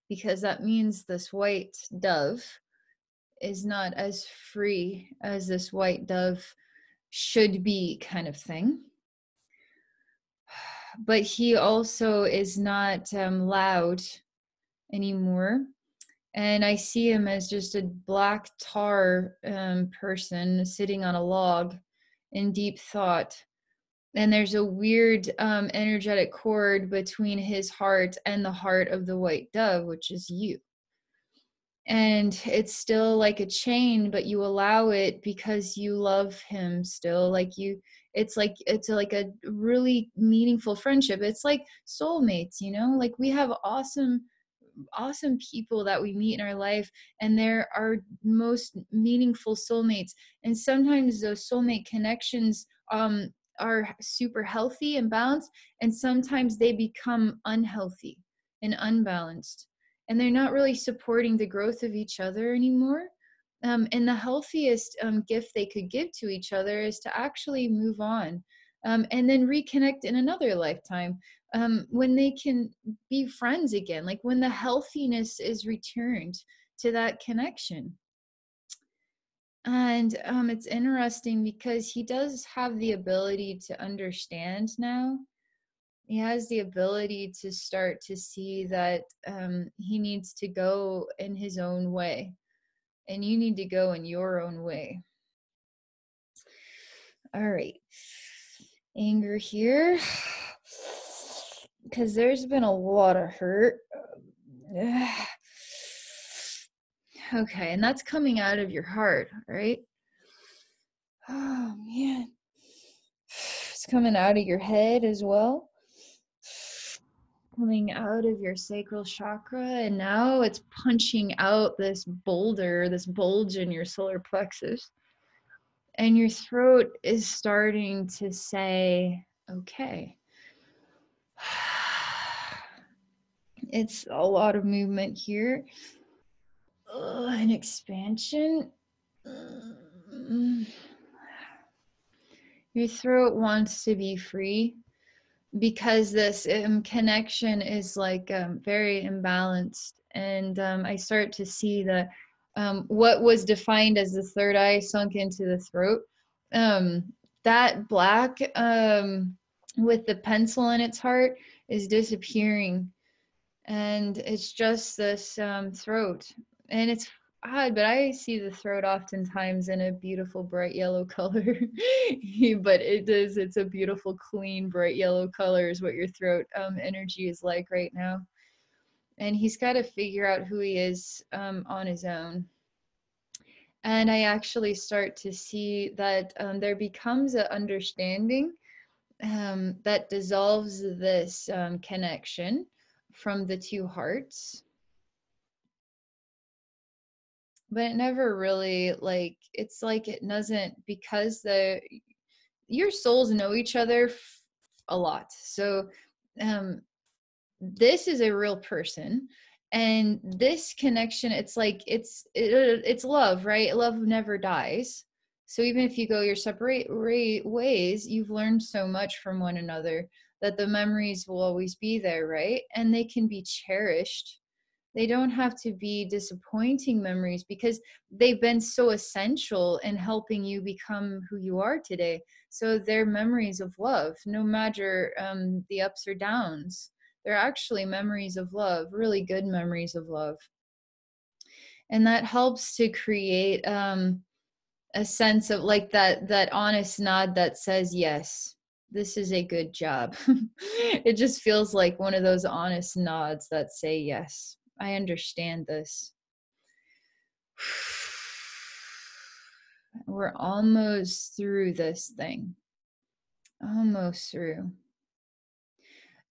because that means this white dove is not as free as this white dove should be, kind of thing. But he also is not um, loud anymore. And I see him as just a black tar um, person sitting on a log in deep thought. And there's a weird um, energetic cord between his heart and the heart of the white dove, which is you. And it's still like a chain, but you allow it because you love him still. Like you, it's like, it's like a really meaningful friendship. It's like soulmates, you know, like we have awesome, awesome people that we meet in our life, and they're our most meaningful soulmates. And sometimes those soulmate connections um, are super healthy and balanced. And sometimes they become unhealthy and unbalanced, and they're not really supporting the growth of each other anymore. Um, and the healthiest um, gift they could give to each other is to actually move on um, and then reconnect in another lifetime um, when they can be friends again, like when the healthiness is returned to that connection. And um, it's interesting because he does have the ability to understand now. He has the ability to start to see that um, he needs to go in his own way, and you need to go in your own way. All right, anger here, because there's been a lot of hurt. Okay, and that's coming out of your heart, right? Oh man, it's coming out of your head as well, coming out of your sacral chakra, and now it's punching out this boulder, this bulge in your solar plexus, and your throat is starting to say, okay, It's a lot of movement here. Uh, an expansion. Your throat wants to be free because this um, connection is like um, very imbalanced. And um, I start to see the um, what was defined as the third eye sunk into the throat. Um, that black um, with the pencil in its heart is disappearing. And it's just this um, throat. And it's odd, but I see the throat oftentimes in a beautiful bright yellow color, but it is, it's a beautiful, clean, bright yellow color is what your throat um, energy is like right now. And he's got to figure out who he is um, on his own. And I actually start to see that um, there becomes an understanding um, that dissolves this um, connection from the two hearts. But it never really, like, it's like it doesn't, because the, your souls know each other f a lot. So um, this is a real person. And this connection, it's like, it's, it, it's love, right? Love never dies. So even if you go your separate ways, you've learned so much from one another that the memories will always be there, right? And they can be cherished. They don't have to be disappointing memories because they've been so essential in helping you become who you are today. So they're memories of love, no matter um, the ups or downs. They're actually memories of love, really good memories of love. And that helps to create um, a sense of like that, that honest nod that says, yes, this is a good job. It just feels like one of those honest nods that say, yes, I understand this. We're almost through this thing. Almost through.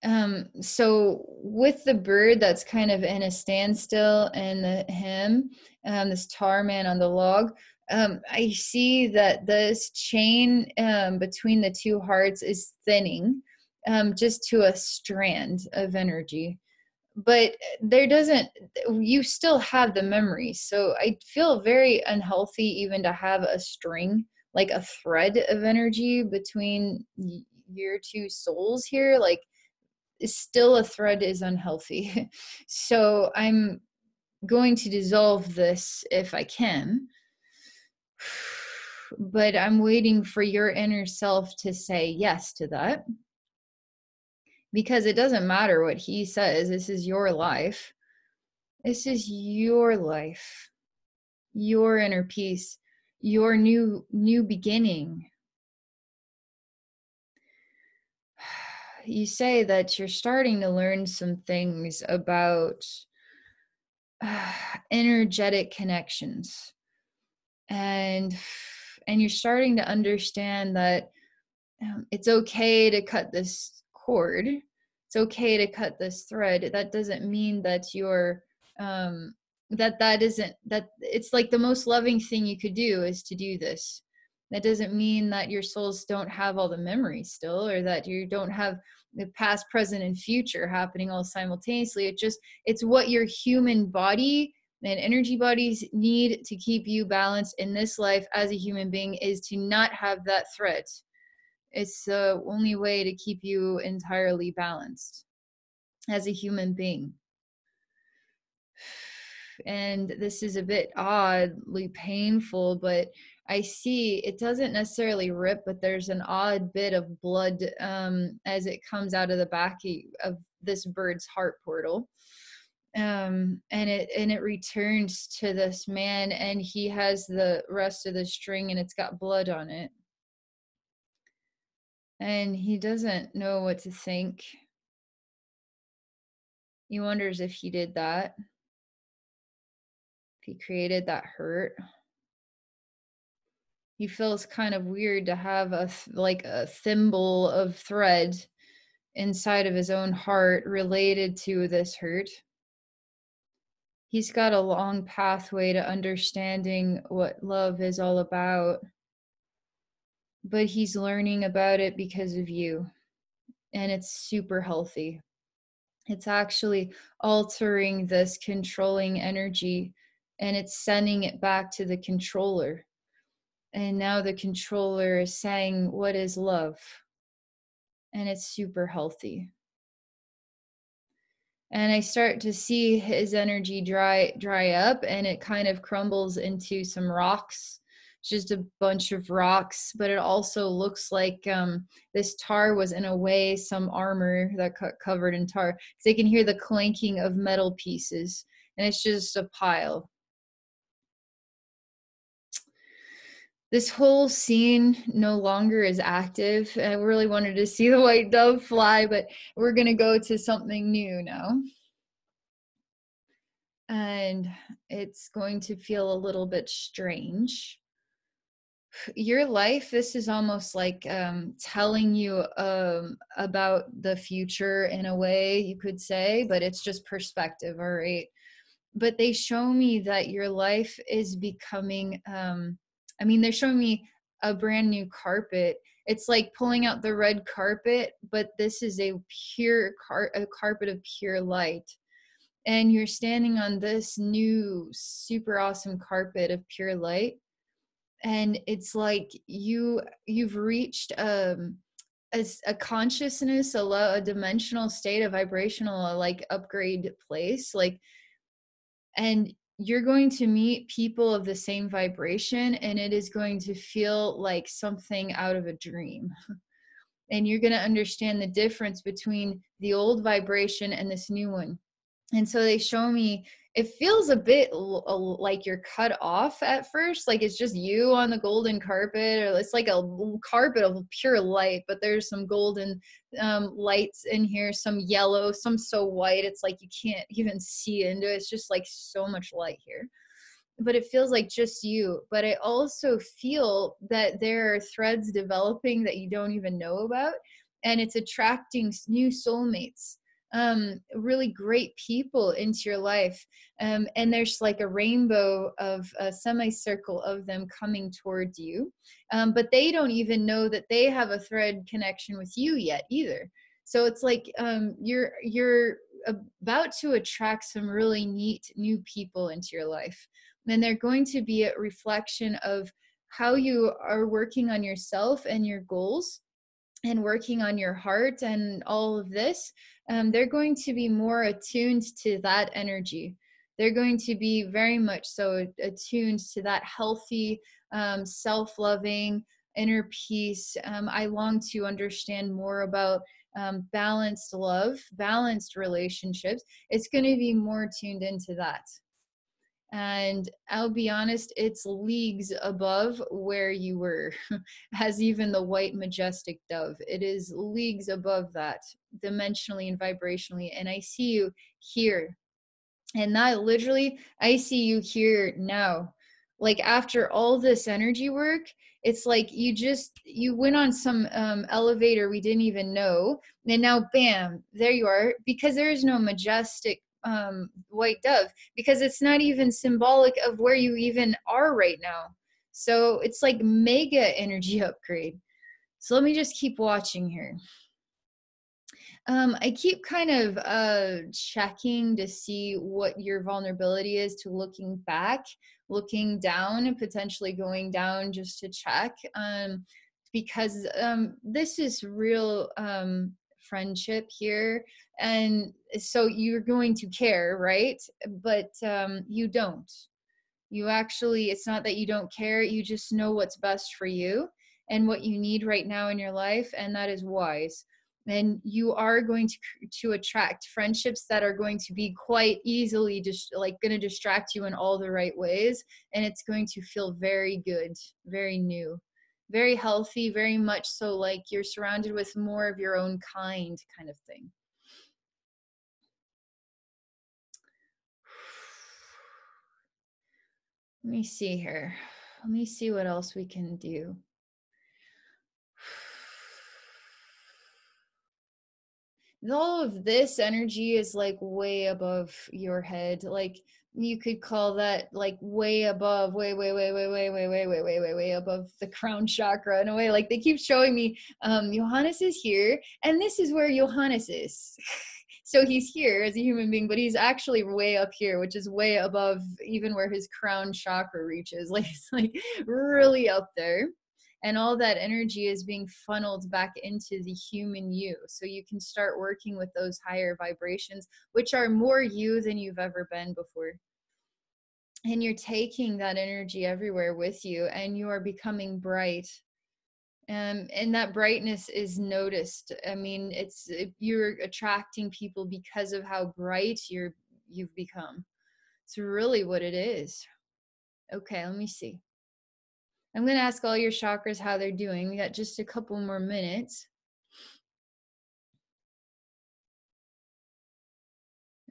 Um, so with the bird that's kind of in a standstill and the him, um, this tar man on the log, um, I see that this chain um, between the two hearts is thinning um, just to a strand of energy. But there doesn't, you still have the memories. So I feel very unhealthy even to have a string, like a thread of energy between your two souls here. Like, still a thread is unhealthy. So I'm going to dissolve this if I can. But I'm waiting for your inner self to say yes to that. Because it doesn't matter what he says. This is your life. This is your life, your inner peace, your new new beginning. You say that you're starting to learn some things about uh, energetic connections, and and you're starting to understand that um, it's okay to cut this cord. It's okay to cut this thread. That doesn't mean that you're um that that isn't that it's like the most loving thing you could do is to do this. That doesn't mean that your souls don't have all the memories still, or that you don't have the past, present, and future happening all simultaneously. It just, it's what your human body and energy bodies need to keep you balanced in this life as a human being, is to not have that thread. It's the only way to keep you entirely balanced as a human being. And this is a bit oddly painful, but I see it doesn't necessarily rip, but there's an odd bit of blood um, as it comes out of the back of this bird's heart portal. Um, and it and it returns to this man, and he has the rest of the string, and it's got blood on it. And he doesn't know what to think. He wonders if he did that, if he created that hurt. He feels kind of weird to have a like a thimble of thread inside of his own heart related to this hurt. He's got a long pathway to understanding what love is all about. But he's learning about it because of you, and it's super healthy. It's actually altering this controlling energy, and it's sending it back to the controller. And now the controller is saying, what is love? And it's super healthy. And I start to see his energy dry dry up, and it kind of crumbles into some rocks, just a bunch of rocks. But it also looks like um, this tar was, in a way, some armor that got covered in tar. So you can hear the clanking of metal pieces, and it's just a pile. This whole scene no longer is active. I really wanted to see the white dove fly, but we're going to go to something new now. And it's going to feel a little bit strange. Your life, this is almost like um, telling you um, about the future, in a way, you could say, but it's just perspective, all right? But they show me that your life is becoming... Um, I mean, they're showing me a brand new carpet. It's like pulling out the red carpet, but this is a pure car a carpet of pure light. And you're standing on this new, super awesome carpet of pure light. And it's like you, you've reached um, a, a consciousness, a, low, a dimensional state, a vibrational, like, upgrade place. Like, and you're going to meet people of the same vibration, and it is going to feel like something out of a dream. And you're going to understand the difference between the old vibration and this new one. And so they show me, it feels a bit l- like you're cut off at first. Like it's just you on the golden carpet, or it's like a carpet of pure light, but there's some golden um, lights in here, some yellow, some so white. It's like you can't even see into it. It's just like so much light here, but it feels like just you. But I also feel that there are threads developing that you don't even know about, and it's attracting new soulmates. Um, really great people into your life. Um, and there's like a rainbow of a semicircle of them coming towards you. Um, but they don't even know that they have a thread connection with you yet either. So it's like um, you're, you're about to attract some really neat new people into your life. And they're going to be a reflection of how you are working on yourself and your goals, and working on your heart and all of this. Um, they're going to be more attuned to that energy. They're going to be very much so attuned to that healthy, um, self-loving inner peace. Um, I long to understand more about um, balanced love, balanced relationships. It's going to be more tuned into that. And I'll be honest, it's leagues above where you were as even the white majestic dove. It is leagues above that, dimensionally and vibrationally. And I see you here. And not literally, I see you here now. Like after all this energy work, it's like you just, you went on some um, elevator we didn't even know. And now, bam, there you are. Because there is no majestic Um, white dove, because it's not even symbolic of where you even are right now. So it's like mega energy upgrade. So let me just keep watching here. Um, I keep kind of uh, checking to see what your vulnerability is to looking back, looking down, and potentially going down just to check. Um, because um, this is real... Um, friendship here, and so you're going to care, right? But um you don't you actually it's not that you don't care, you just know what's best for you and what you need right now in your life, and that is wise. And you are going to to attract friendships that are going to be quite easily just like going to distract you in all the right ways, and it's going to feel very good, very new, very healthy, very much so like you're surrounded with more of your own kind kind of thing. Let me see here. Let me see what else we can do. All of this energy is like way above your head. Like you could call that like way above, way, way, way, way, way, way, way, way, way, way, way above the crown chakra in a way. Like they keep showing me, um, Johannes is here, and this is where Johannes is. So he's here as a human being, but he's actually way up here, which is way above even where his crown chakra reaches. Like, it's like really up there. And all that energy is being funneled back into the human you. So you can start working with those higher vibrations, which are more you than you've ever been before. And you're taking that energy everywhere with you, and you are becoming bright. Um, and that brightness is noticed. I mean, it's you're attracting people because of how bright you're, you've become. It's really what it is. Okay, let me see. I'm going to ask all your chakras how they're doing. We got just a couple more minutes.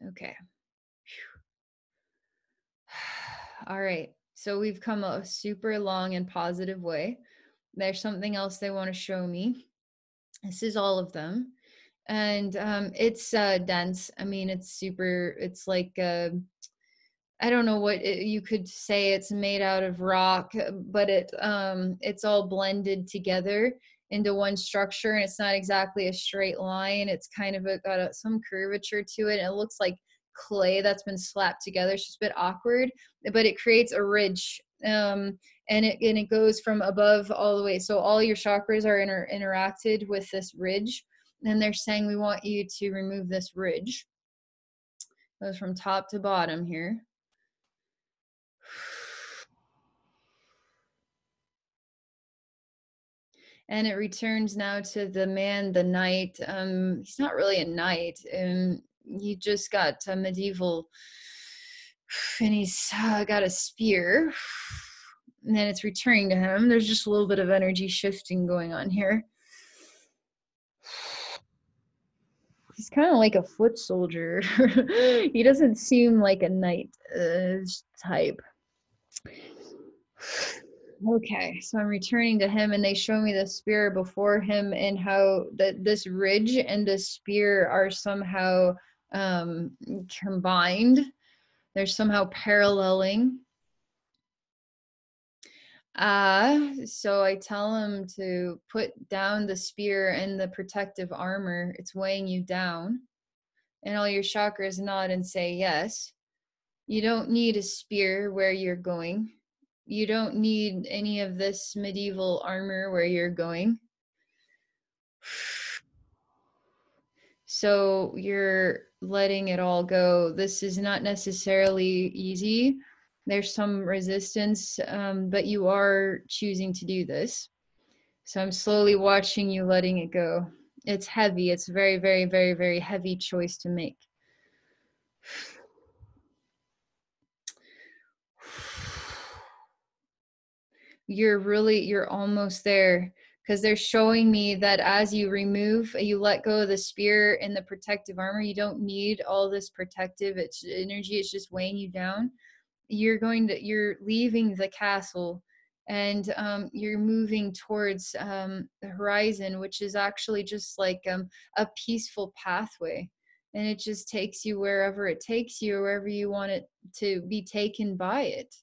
Okay. All right. So we've come a super long and positive way. There's something else they want to show me. This is all of them. And um, it's uh, dense. I mean, it's super, it's like... Uh, I don't know what it, you could say it's made out of rock, but it um, it's all blended together into one structure, and it's not exactly a straight line. It's kind of a, got a, some curvature to it, and it looks like clay that's been slapped together. It's just a bit awkward, but it creates a ridge, um, and it and it goes from above all the way. So all your chakras are inter interacted with this ridge, and they're saying we want you to remove this ridge. It goes from top to bottom here. And it returns now to the man, the knight. Um, he's not really a knight. Um, he just got a medieval, and he's uh, got a spear. And then it's returning to him. There's just a little bit of energy shifting going on here. He's kind of like a foot soldier. He doesn't seem like a knight uh, type. Okay, so I'm returning to him, and they show me the spear before him, and how that this ridge and this spear are somehow um, combined. They're somehow paralleling. Uh, so I tell him to put down the spear and the protective armor. It's weighing you down. And all your chakras nod and say yes. You don't need a spear where you're going. You don't need any of this medieval armor where you're going. So you're letting it all go. This is not necessarily easy. There's some resistance, um, but you are choosing to do this. So I'm slowly watching you letting it go. It's heavy. It's a very, very, very, very heavy choice to make. You're really, you're almost there, because they're showing me that as you remove, you let go of the spear and the protective armor. You don't need all this protective it's energy. It's just weighing you down. You're going to, you're leaving the castle, and um, you're moving towards um, the horizon, which is actually just like um, a peaceful pathway. And it just takes you wherever it takes you, wherever you want it to be taken by it.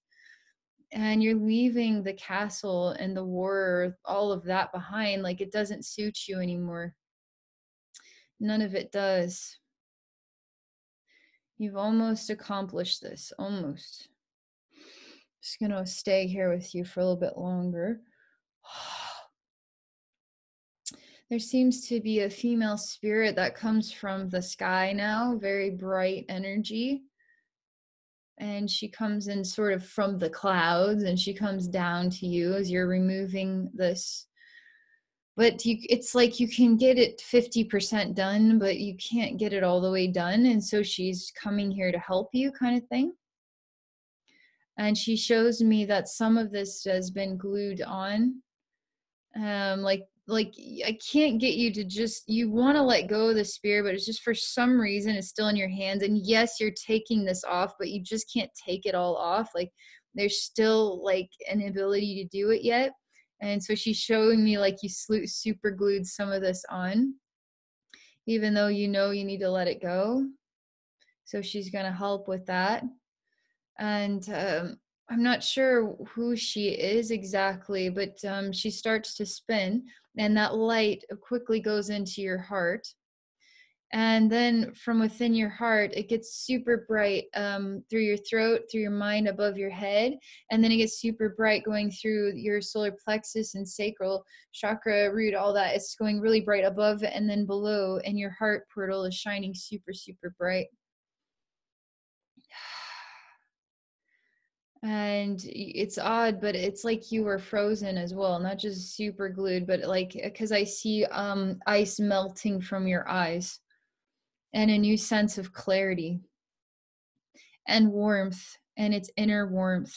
And you're leaving the castle and the war, all of that behind. Like, it doesn't suit you anymore. None of it does. You've almost accomplished this, almost. Just gonna stay here with you for a little bit longer. There seems to be a female spirit that comes from the sky now, very bright energy. And she comes in sort of from the clouds, and she comes down to you as you're removing this. But you, it's like you can get it fifty percent done, but you can't get it all the way done. And so she's coming here to help you, kind of thing. And she shows me that some of this has been glued on. Um, like, like I can't get you to just, you want to let go of the spear, but it's just for some reason it's still in your hands. And yes, you're taking this off, but you just can't take it all off. Like, there's still like an inability to do it yet. And so she's showing me like you super glued some of this on, even though you know you need to let it go. So she's going to help with that. And um, I'm not sure who she is exactly, but um, she starts to spin, and that light quickly goes into your heart. And then from within your heart, it gets super bright um, through your throat, through your mind, above your head. And then it gets super bright going through your solar plexus and sacral chakra root, all that. It's going really bright above and then below. And your heart portal is shining super, super bright. And it's odd, but it's like you were frozen as well, not just super glued, but like, because I see um, ice melting from your eyes. And a new sense of clarity and warmth, and its inner warmth.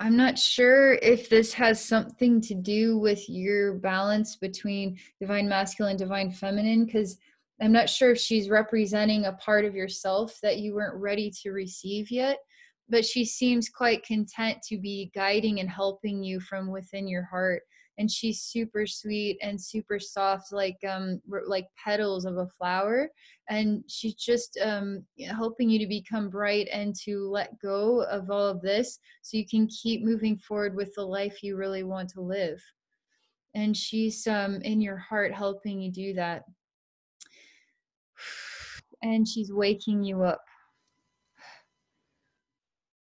I'm not sure if this has something to do with your balance between divine masculine and divine feminine, because I'm not sure if she's representing a part of yourself that you weren't ready to receive yet, but she seems quite content to be guiding and helping you from within your heart. And she's super sweet and super soft, like um, like petals of a flower. And she's just um, helping you to become bright and to let go of all of this so you can keep moving forward with the life you really want to live. And she's um, in your heart helping you do that. And she's waking you up.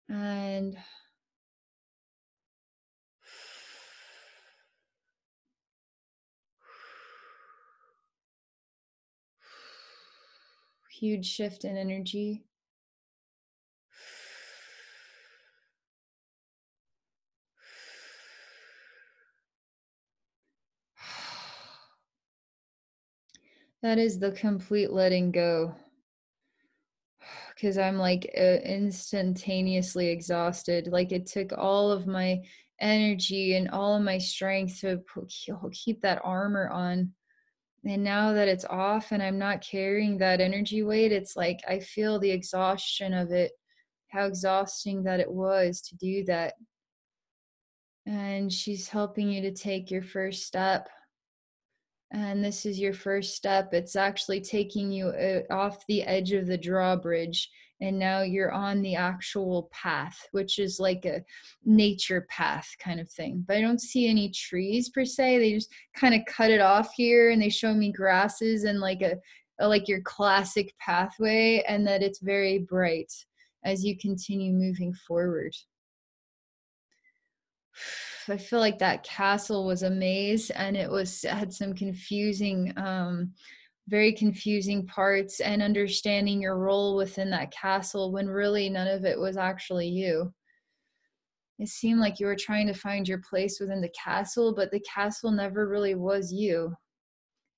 And huge shift in energy. That is the complete letting go. Because I'm like uh, instantaneously exhausted. Like it took all of my energy and all of my strength to keep that armor on. And now that it's off and I'm not carrying that energy weight, it's like I feel the exhaustion of it, how exhausting that it was to do that. And she's helping you to take your first step. And this is your first step. It's actually taking you off the edge of the drawbridge. And now you're on the actual path, which is like a nature path kind of thing. But I don't see any trees per se. They just kind of cut it off here, and they show me grasses and like a, a like your classic pathway, and that it's very bright as you continue moving forward. I feel like that castle was a maze, and it was had some confusing um very confusing parts, and understanding your role within that castle when really none of it was actually you. It seemed like you were trying to find your place within the castle, but the castle never really was you.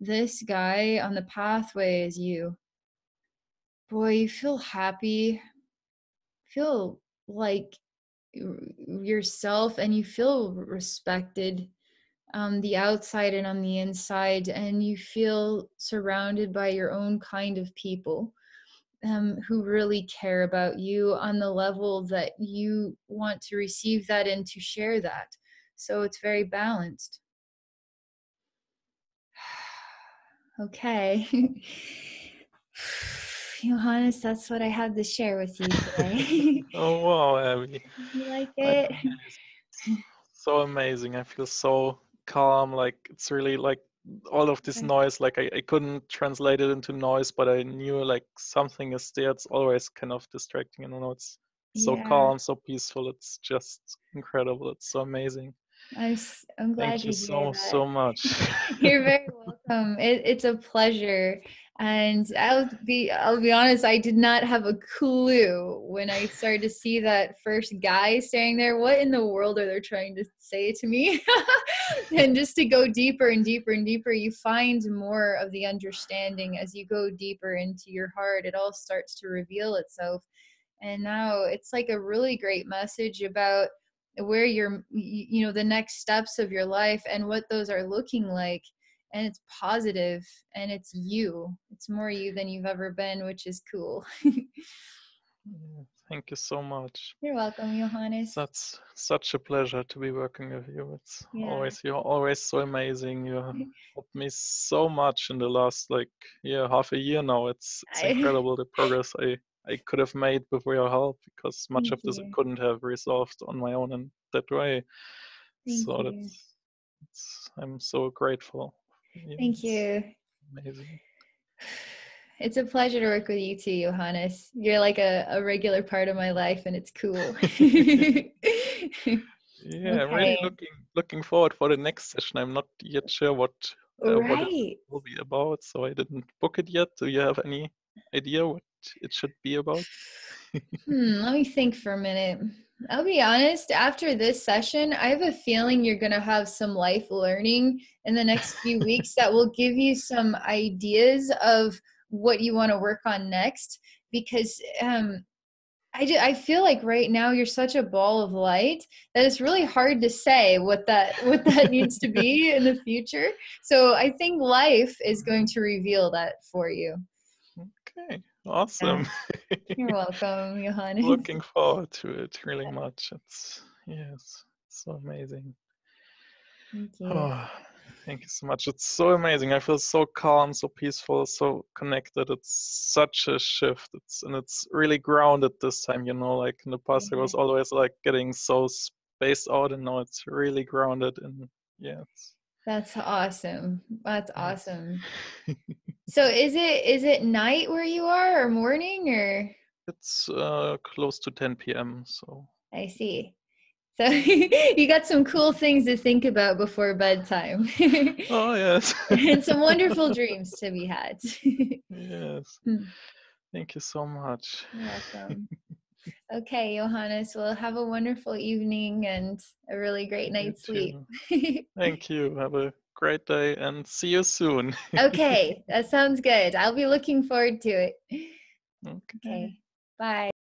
This guy on the pathway is you. Boy, you feel happy, feel like yourself, and you feel respected. Um, the outside and on the inside, and you feel surrounded by your own kind of people um, who really care about you on the level that you want to receive that and to share that. So it's very balanced. Okay. Johannes, that's what I had to share with you today. Oh, wow, Abby. You like it? So amazing. I feel so calm, like it's really like all of this noise, like I, I couldn't translate it into noise, but I knew like something is there. It's always kind of distracting, and you know, it's so yeah. calm, so peaceful. It's just incredible. It's so amazing. I'm, I'm glad Thank you, you so that. so much. You're very welcome. It, it's a pleasure. And I'll be I'll be honest, I did not have a clue when I started to see that first guy standing there. What in the world are they trying to say to me? And just to go deeper and deeper and deeper, you find more of the understanding as you go deeper into your heart. It all starts to reveal itself. And now it's like a really great message about where you're, you know, the next steps of your life and what those are looking like. And it's positive, and it's you. It's more you than you've ever been, which is cool. Thank you so much. You're welcome, Johannes. That's such a pleasure to be working with you. It's yeah. always, you're always so amazing. You helped me so much in the last like yeah, half a year now. It's, it's incredible the progress I, I could have made with your help, because much Thank of this you. I couldn't have resolved on my own in that way. Thank so you. That's, that's, I'm so grateful. Thank you. Amazing. It's a pleasure to work with you too, Johannes. You're like a, a regular part of my life, and it's cool. Yeah, okay. I'm really looking looking forward for the next session. I'm not yet sure what, uh, right. what it will be about, so I didn't book it yet. Do you have any idea what it should be about? hmm, let me think for a minute. I'll be honest, after this session, I have a feeling you're going to have some life learning in the next few weeks that will give you some ideas of what you want to work on next, because um, I, just, I feel like right now you're such a ball of light that it's really hard to say what that, what that needs to be in the future. So I think life is going to reveal that for you. Okay. Awesome. Yeah. You're welcome, Johannes. Looking forward to it really yeah. much. It's yes, so amazing. Thank you. Oh, thank you so much. It's so amazing. I feel so calm, so peaceful, so connected. It's such a shift. It's and it's really grounded this time, you know, like in the past mm-hmm. I was always like getting so spaced out, and now it's really grounded, and yeah, it's That's awesome. That's awesome. So is it is it night where you are, or morning, or? It's uh, close to ten p m So. I see. So you got some cool things to think about before bedtime. Oh yes. And some wonderful dreams to be had. Yes. Thank you so much. You're welcome. Okay, Johannes, well, have a wonderful evening and a really great night's sleep. Thank you. Have a great day, and see you soon. Okay, that sounds good. I'll be looking forward to it. Okay. Okay. Bye.